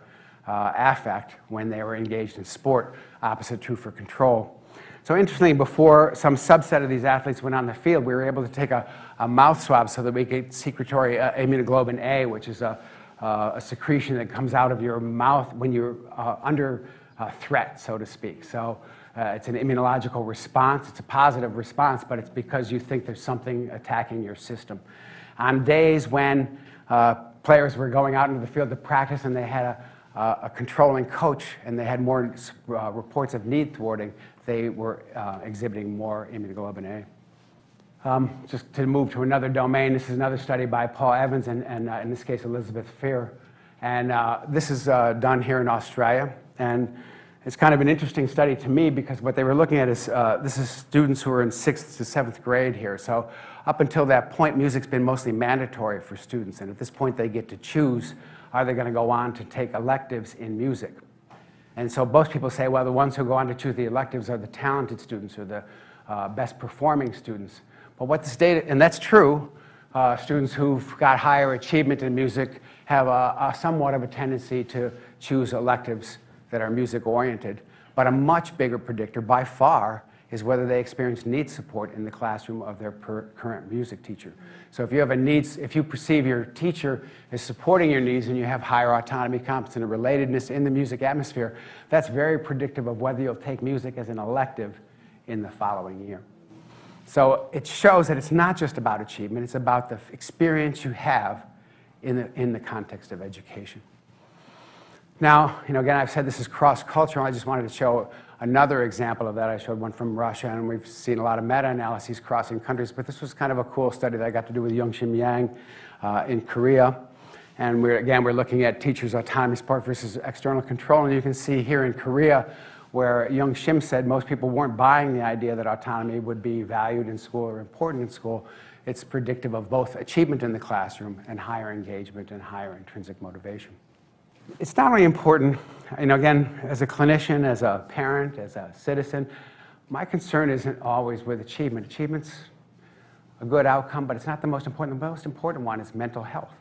affect when they were engaged in sport. Opposite true for control. So interestingly, before some subset of these athletes went on the field, we were able to take a mouth swab so that we get secretory immunoglobulin A, which is a secretion that comes out of your mouth when you're under threat, so to speak. So it's an immunological response. It's a positive response, but it's because you think there's something attacking your system. On days when players were going out into the field to practice and they had a controlling coach and they had more reports of need thwarting, they were exhibiting more immunoglobulin A. Just to move to another domain, this is another study by Paul Evans and in this case, Elizabeth Fear. And this is done here in Australia. And it's kind of an interesting study to me because what they were looking at is, this is students who are in 6th to 7th grade here. So up until that point, music's been mostly mandatory for students. And at this point, they get to choose, are they going to go on to take electives in music? And so most people say, well, the ones who go on to choose the electives are the talented students or the best performing students. But what this data, and that's true, students who've got higher achievement in music have a somewhat of a tendency to choose electives that are music-oriented, but a much bigger predictor by far is whether they experience need support in the classroom of their current music teacher. So if you have a needs, if you perceive your teacher is supporting your needs and you have higher autonomy, competence, and relatedness in the music atmosphere, that's very predictive of whether you'll take music as an elective in the following year. So it shows that it's not just about achievement, it's about the experience you have in the context of education. Now, you know, again, I've said this is cross-cultural. I just wanted to show another example of that. I showed one from Russia, and we've seen a lot of meta-analyses crossing countries, but this was kind of a cool study that I got to do with Yongshim Yang in Korea. And we're looking at teachers' autonomy support versus external control, and you can see here in Korea where Yongshim said most people weren't buying the idea that autonomy would be valued in school or important in school. It's predictive of both achievement in the classroom and higher engagement and higher intrinsic motivation. It's not only important, you know, again, as a clinician, as a parent, as a citizen, my concern isn't always with achievement. Achievement's a good outcome, but it's not the most important. The most important one is mental health,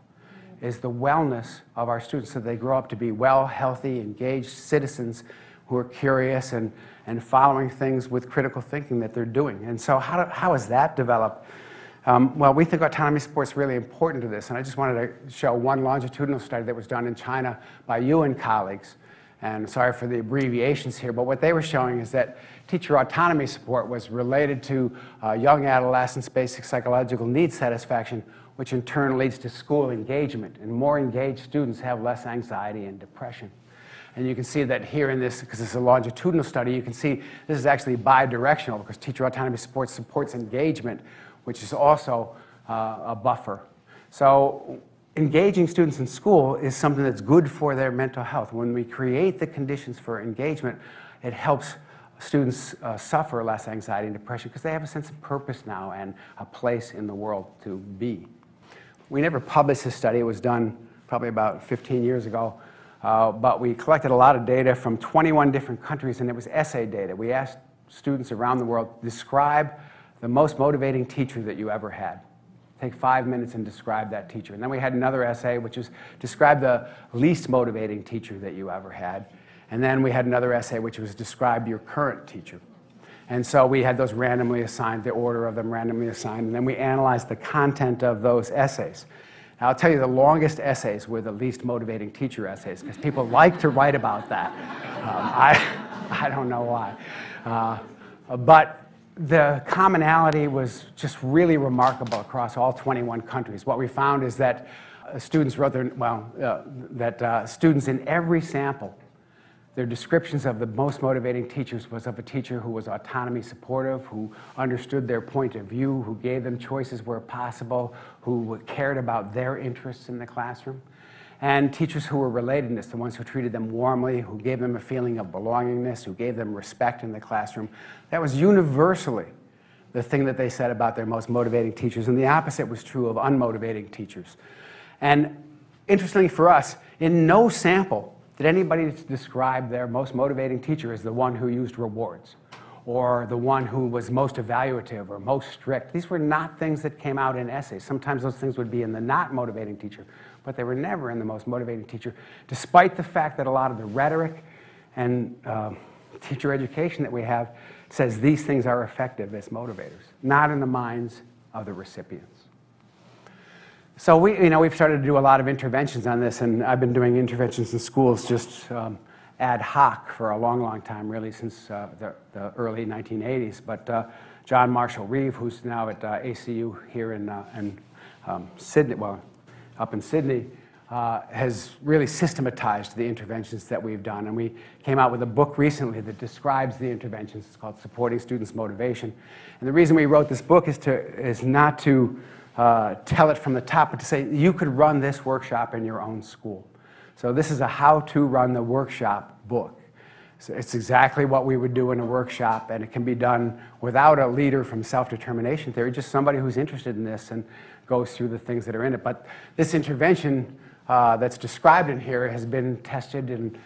is the wellness of our students so they grow up to be well, healthy, engaged citizens who are curious and following things with critical thinking that they're doing. And so how is that developed? Well, we think autonomy support is really important to this, and I just wanted to show one longitudinal study that was done in China by you and colleagues. And sorry for the abbreviations here, but what they were showing is that teacher autonomy support was related to young adolescents' basic psychological need satisfaction, which in turn leads to school engagement, and more engaged students have less anxiety and depression. And you can see that here in this, because it's a longitudinal study, you can see this is actually bidirectional because teacher autonomy support supports engagement, which is also a buffer. So engaging students in school is something that's good for their mental health. When we create the conditions for engagement, it helps students suffer less anxiety and depression because they have a sense of purpose now and a place in the world to be. We never published this study. It was done probably about 15 years ago But we collected a lot of data from 21 different countries, and it was essay data. We asked students around the world, describe the most motivating teacher that you ever had. Take 5 minutes and describe that teacher. And then we had another essay, which is describe the least motivating teacher that you ever had. And then we had another essay, which was describe your current teacher. And so we had those randomly assigned, the order of them randomly assigned, and then we analyzed the content of those essays. Now, I'll tell you, the longest essays were the least motivating teacher essays, because people like to write about that. I don't know why. But the commonality was just really remarkable across all 21 countries. What we found is that students wrote their, students in every sample, their descriptions of the most motivating teachers was of a teacher who was autonomy supportive, who understood their point of view, who gave them choices where possible, who cared about their interests in the classroom. And teachers who were relatedness, the ones who treated them warmly, who gave them a feeling of belongingness, who gave them respect in the classroom. That was universally the thing that they said about their most motivating teachers, and the opposite was true of unmotivating teachers. And interestingly for us, in no sample did anybody describe their most motivating teacher as the one who used rewards, or the one who was most evaluative or most strict. These were not things that came out in essays. Sometimes those things would be in the not motivating teacher, but they were never in the most motivating teacher, despite the fact that a lot of the rhetoric and teacher education that we have says these things are effective as motivators, not in the minds of the recipients. So we've started to do a lot of interventions on this, and I've been doing interventions in schools just ad hoc for a long, long time, really, since the early 1980s. But John Marshall Reeve, who's now at ACU here in Sydney, well, up in Sydney, has really systematized the interventions that we've done. And we came out with a book recently that describes the interventions. It's called Supporting Students' Motivation. And the reason we wrote this book is not to tell it from the top, but to say you could run this workshop in your own school. So this is a how to run the workshop book. So it's exactly what we would do in a workshop, and it can be done without a leader from self-determination theory, just somebody who's interested in this and goes through the things that are in it. But this intervention that's described in here has been tested, and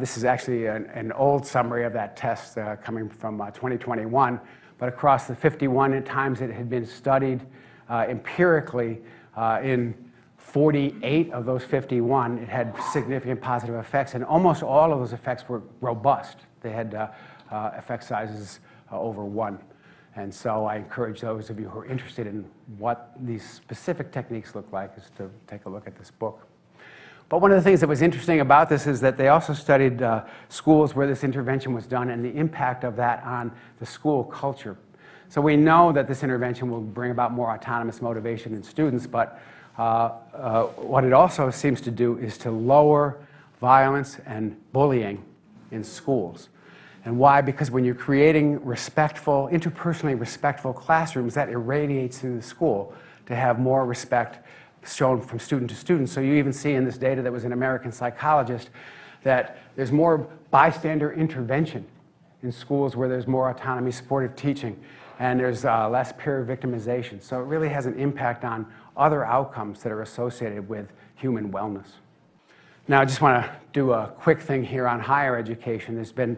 this is actually an old summary of that test coming from 2021, but across the 51 times it had been studied empirically in 48 of those 51, it had significant positive effects, and almost all of those effects were robust. They had effect sizes over 1. And so I encourage those of you who are interested in what these specific techniques look like is to take a look at this book. But one of the things that was interesting about this is that they also studied schools where this intervention was done and the impact of that on the school culture. So we know that this intervention will bring about more autonomous motivation in students, but what it also seems to do is to lower violence and bullying in schools. And why? Because when you're creating respectful, interpersonally respectful classrooms, that irradiates through the school to have more respect shown from student to student. So you even see in this data that was an American psychologist that there's more bystander intervention in schools where there's more autonomy supportive teaching, and there's less peer victimization. So it really has an impact on other outcomes that are associated with human wellness. Now, I just want to do a quick thing here on higher education. There's been,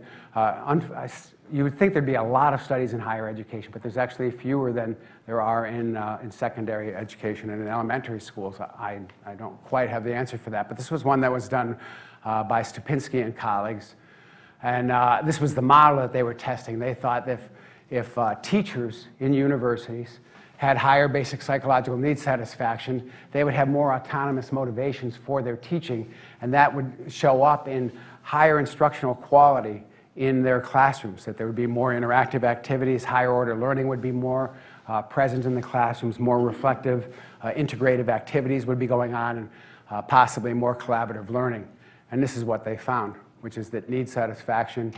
you would think there'd be a lot of studies in higher education, but there's actually fewer than there are in secondary education and in elementary schools. I don't quite have the answer for that, but this was one that was done by Stupinski and colleagues. And this was the model that they were testing. They thought that if teachers in universities had higher basic psychological need satisfaction, they would have more autonomous motivations for their teaching, and that would show up in higher instructional quality in their classrooms, that there would be more interactive activities, higher order learning would be more present in the classrooms, more reflective, integrative activities would be going on, and possibly more collaborative learning. And this is what they found, which is that need satisfaction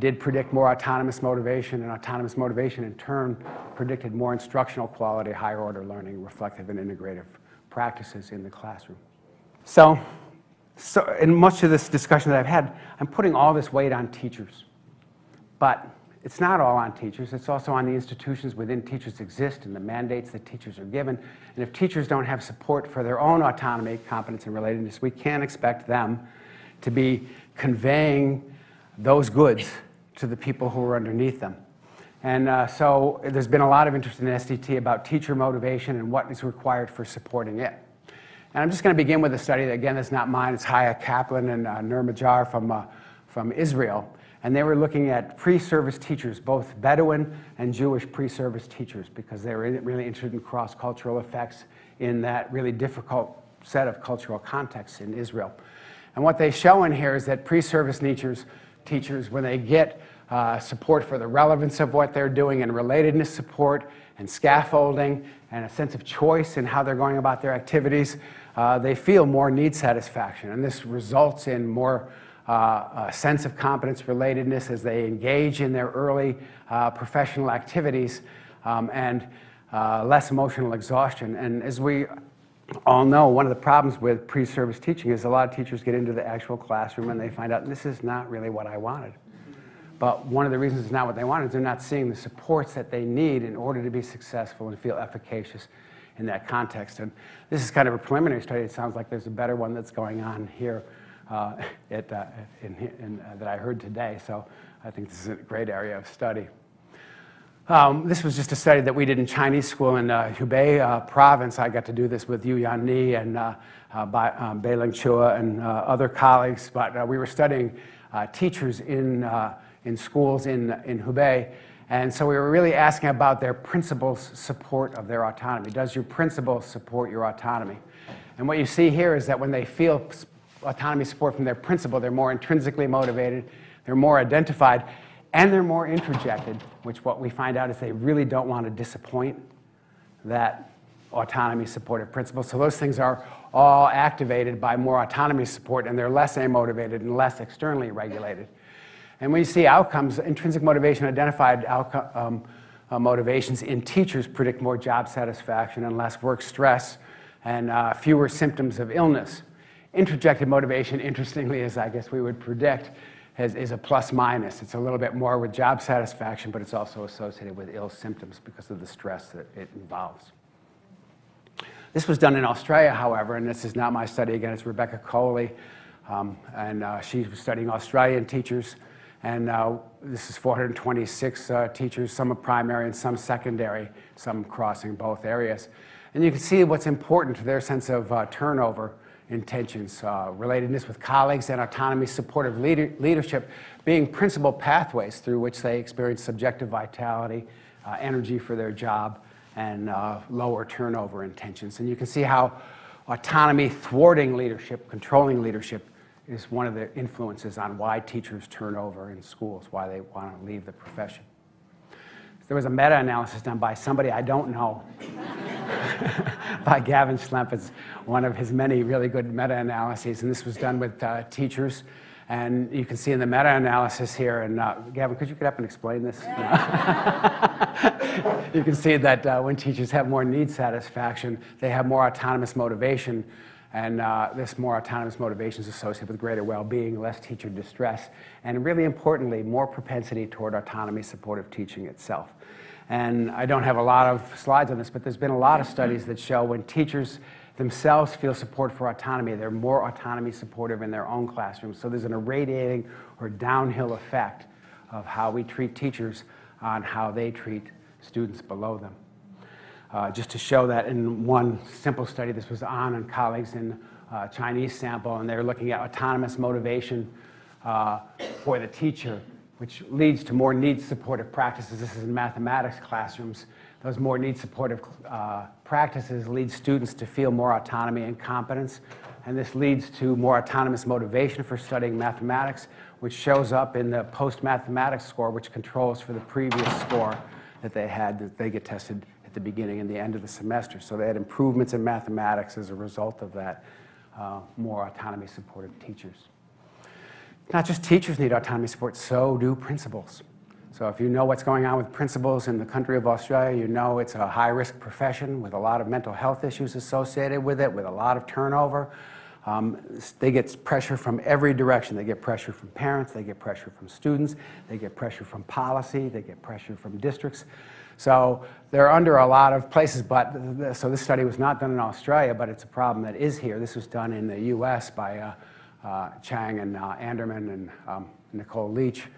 did predict more autonomous motivation, and autonomous motivation in turn predicted more instructional quality, higher order learning, reflective and integrative practices in the classroom. So in much of this discussion that I've had, I'm putting all this weight on teachers. But it's not all on teachers, it's also on the institutions within teachers exist and the mandates that teachers are given. And if teachers don't have support for their own autonomy, competence, and relatedness, we can't expect them to be conveying those goods to the people who are underneath them. And so there's been a lot of interest in SDT about teacher motivation and what is required for supporting it. And I'm just going to begin with a study that, again, is not mine. It's Chaya Kaplan and Nur Majar from Israel. And they were looking at pre-service teachers, both Bedouin and Jewish pre-service teachers, because they were really interested in cross-cultural effects in that really difficult set of cultural contexts in Israel. And what they show in here is that pre-service teachers, when they get support for the relevance of what they're doing and relatedness support and scaffolding and a sense of choice in how they're going about their activities, they feel more need satisfaction. And this results in more a sense of competence, relatedness as they engage in their early professional activities and less emotional exhaustion. And as we all know, one of the problems with pre-service teaching is a lot of teachers get into the actual classroom and they find out this is not really what I wanted. But one of the reasons it's not what they want is they're not seeing the supports that they need in order to be successful and feel efficacious in that context. And this is kind of a preliminary study. It sounds like there's a better one that's going on here that I heard today. So I think this is a great area of study. This was just a study that we did in Chinese school in Hubei province. I got to do this with Yu Yan Ni and Beiling Chua and other colleagues. But we were studying teachers in schools in Hubei. And so we were really asking about their principals' support of their autonomy. Does your principal support your autonomy? And what you see here is that when they feel autonomy support from their principal, they're more intrinsically motivated, they're more identified, and they're more introjected, which what we find out is they really don't want to disappoint that autonomy supportive principle. So those things are all activated by more autonomy support, and they're less amotivated and less externally regulated. And when you see outcomes, intrinsic motivation identified outcome, motivations in teachers predict more job satisfaction and less work stress and fewer symptoms of illness. Introjected motivation, interestingly, as I guess we would predict, is a plus minus. It's a little bit more with job satisfaction, but it's also associated with ill symptoms because of the stress that it involves. This was done in Australia, however, and this is not my study again. It's Rebecca Coley, and she was studying Australian teachers. And this is 426 teachers, some are primary and some secondary, some crossing both areas. And you can see what's important to their sense of turnover intentions, relatedness with colleagues, and autonomy, supportive leadership being principal pathways through which they experience subjective vitality, energy for their job, and lower turnover intentions. And you can see how autonomy thwarting leadership, controlling leadership, is one of the influences on why teachers turn over in schools, why they want to leave the profession. There was a meta-analysis done by somebody I don't know, by Gavin Slemp. It's one of his many really good meta-analyses, and this was done with teachers. And you can see in the meta-analysis here, and Gavin, could you get up and explain this? Yeah. You can see that when teachers have more need satisfaction, they have more autonomous motivation. And this more autonomous motivation is associated with greater well-being, less teacher distress, and really importantly, more propensity toward autonomy-supportive teaching itself. And I don't have a lot of slides on this, but there's been a lot of studies that show when teachers themselves feel support for autonomy, they're more autonomy-supportive in their own classrooms. So there's an irradiating or downhill effect of how we treat teachers on how they treat students below them. Just to show that in one simple study, this was An and colleagues in Chinese sample, and they're looking at autonomous motivation for the teacher, which leads to more need-supportive practices. This is in mathematics classrooms. Those more need-supportive practices lead students to feel more autonomy and competence, and this leads to more autonomous motivation for studying mathematics, which shows up in the post-mathematics score, which controls for the previous score that they had that they get tested the beginning and the end of the semester. So they had improvements in mathematics as a result of that, more autonomy supportive teachers. Not just teachers need autonomy support, so do principals. So if you know what's going on with principals in the country of Australia, you know it's a high-risk profession with a lot of mental health issues associated with it, with a lot of turnover. They get pressure from every direction. They get pressure from parents, they get pressure from students, they get pressure from policy, they get pressure from districts. So they're under a lot of places, so this study was not done in Australia, but it's a problem that is here. This was done in the US by Chang and Anderman and Nicole Leach. And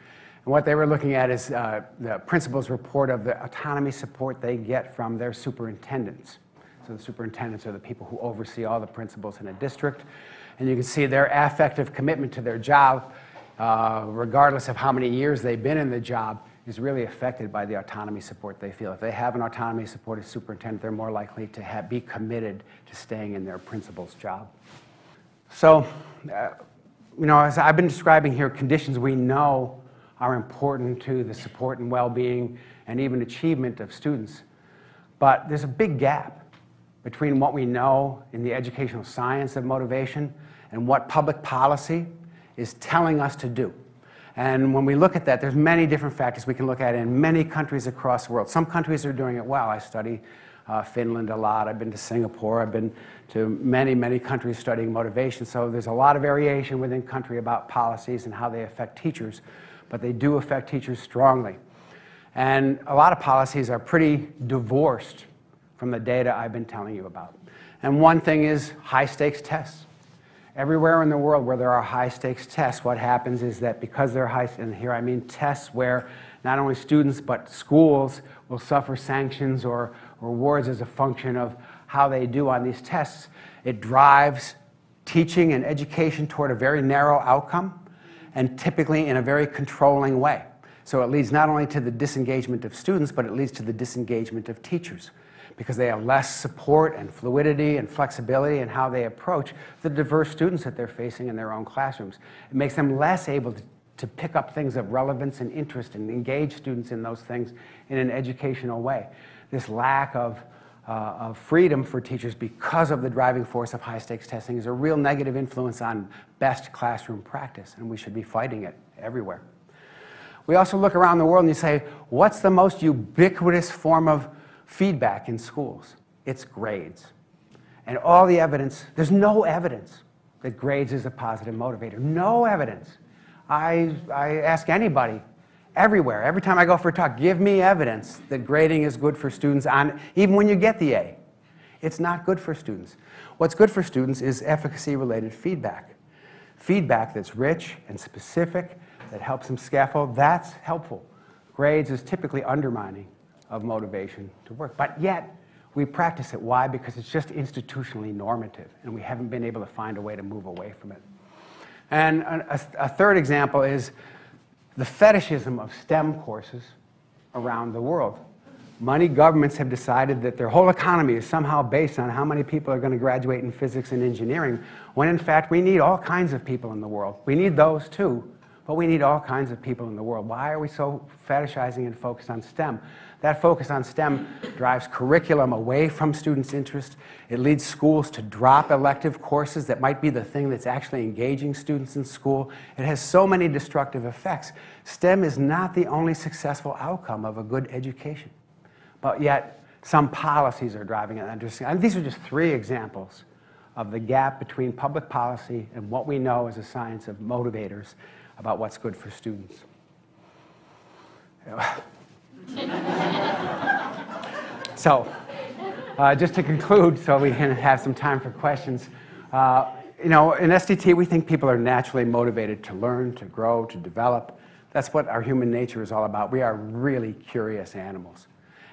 what they were looking at is the principal's report of the autonomy support they get from their superintendents. So the superintendents are the people who oversee all the principals in a district. And you can see their affective commitment to their job, regardless of how many years they've been in the job, is really affected by the autonomy support they feel. If they have an autonomy supported superintendent, they're more likely to be committed to staying in their principal's job. So, you know, as I've been describing here, conditions we know are important to the support and well-being and even achievement of students. But there's a big gap between what we know in the educational science of motivation and what public policy is telling us to do. And when we look at that, there's many different factors we can look at in many countries across the world. Some countries are doing it well. I study Finland a lot. I've been to Singapore. I've been to many, many countries studying motivation. So there's a lot of variation within country about policies and how they affect teachers, but they do affect teachers strongly. And a lot of policies are pretty divorced from the data I've been telling you about. And one thing is high-stakes tests. Everywhere in the world where there are high-stakes tests, what happens is that because they're high, and here I mean tests where not only students but schools will suffer sanctions or rewards as a function of how they do on these tests, it drives teaching and education toward a very narrow outcome and typically in a very controlling way. So it leads not only to the disengagement of students, but it leads to the disengagement of teachers, because they have less support and fluidity and flexibility in how they approach the diverse students that they're facing in their own classrooms. It makes them less able to pick up things of relevance and interest and engage students in those things in an educational way. This lack of freedom for teachers because of the driving force of high-stakes testing is a real negative influence on best classroom practice, and we should be fighting it everywhere. We also look around the world and you say, what's the most ubiquitous form of feedback in schools? It's grades. And all the evidence, there's no evidence that grades is a positive motivator. No evidence. I ask anybody, everywhere, every time I go for a talk, give me evidence that grading is good for students on, even when you get the A. It's not good for students. What's good for students is efficacy-related feedback. Feedback that's rich and specific, that helps them scaffold, that's helpful. Grades is typically undermining of motivation to work. But yet, we practice it. Why? Because it's just institutionally normative, and we haven't been able to find a way to move away from it. And a third example is the fetishism of STEM courses around the world. Many governments have decided that their whole economy is somehow based on how many people are going to graduate in physics and engineering, when in fact we need all kinds of people in the world. We need those too, but we need all kinds of people in the world. Why are we so fetishizing and focused on STEM? That focus on STEM drives curriculum away from students' interest. It leads schools to drop elective courses that might be the thing that's actually engaging students in school. It has so many destructive effects. STEM is not the only successful outcome of a good education. But yet, some policies are driving it. And these are just three examples of the gap between public policy and what we know as a science of motivators about what's good for students. So, just to conclude, so we can have some time for questions, you know, in SDT we think people are naturally motivated to learn, to grow, to develop. That's what our human nature is all about. We are really curious animals.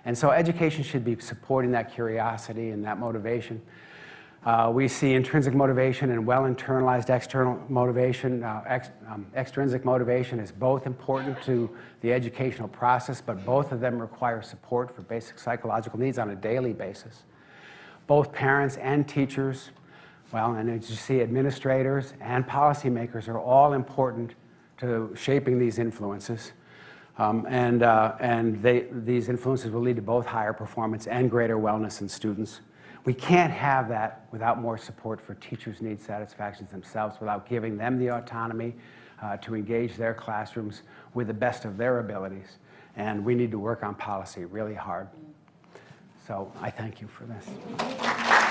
And so education should be supporting that curiosity and that motivation. We see intrinsic motivation and well-internalized external motivation. Extrinsic motivation is both important to the educational process, but both of them require support for basic psychological needs on a daily basis. Both parents and teachers, well, and as you see, administrators and policymakers are all important to shaping these influences. These influences will lead to both higher performance and greater wellness in students. We can't have that without more support for teachers' need satisfactions themselves, without giving them the autonomy to engage their classrooms with the best of their abilities. And we need to work on policy really hard. So I thank you for this.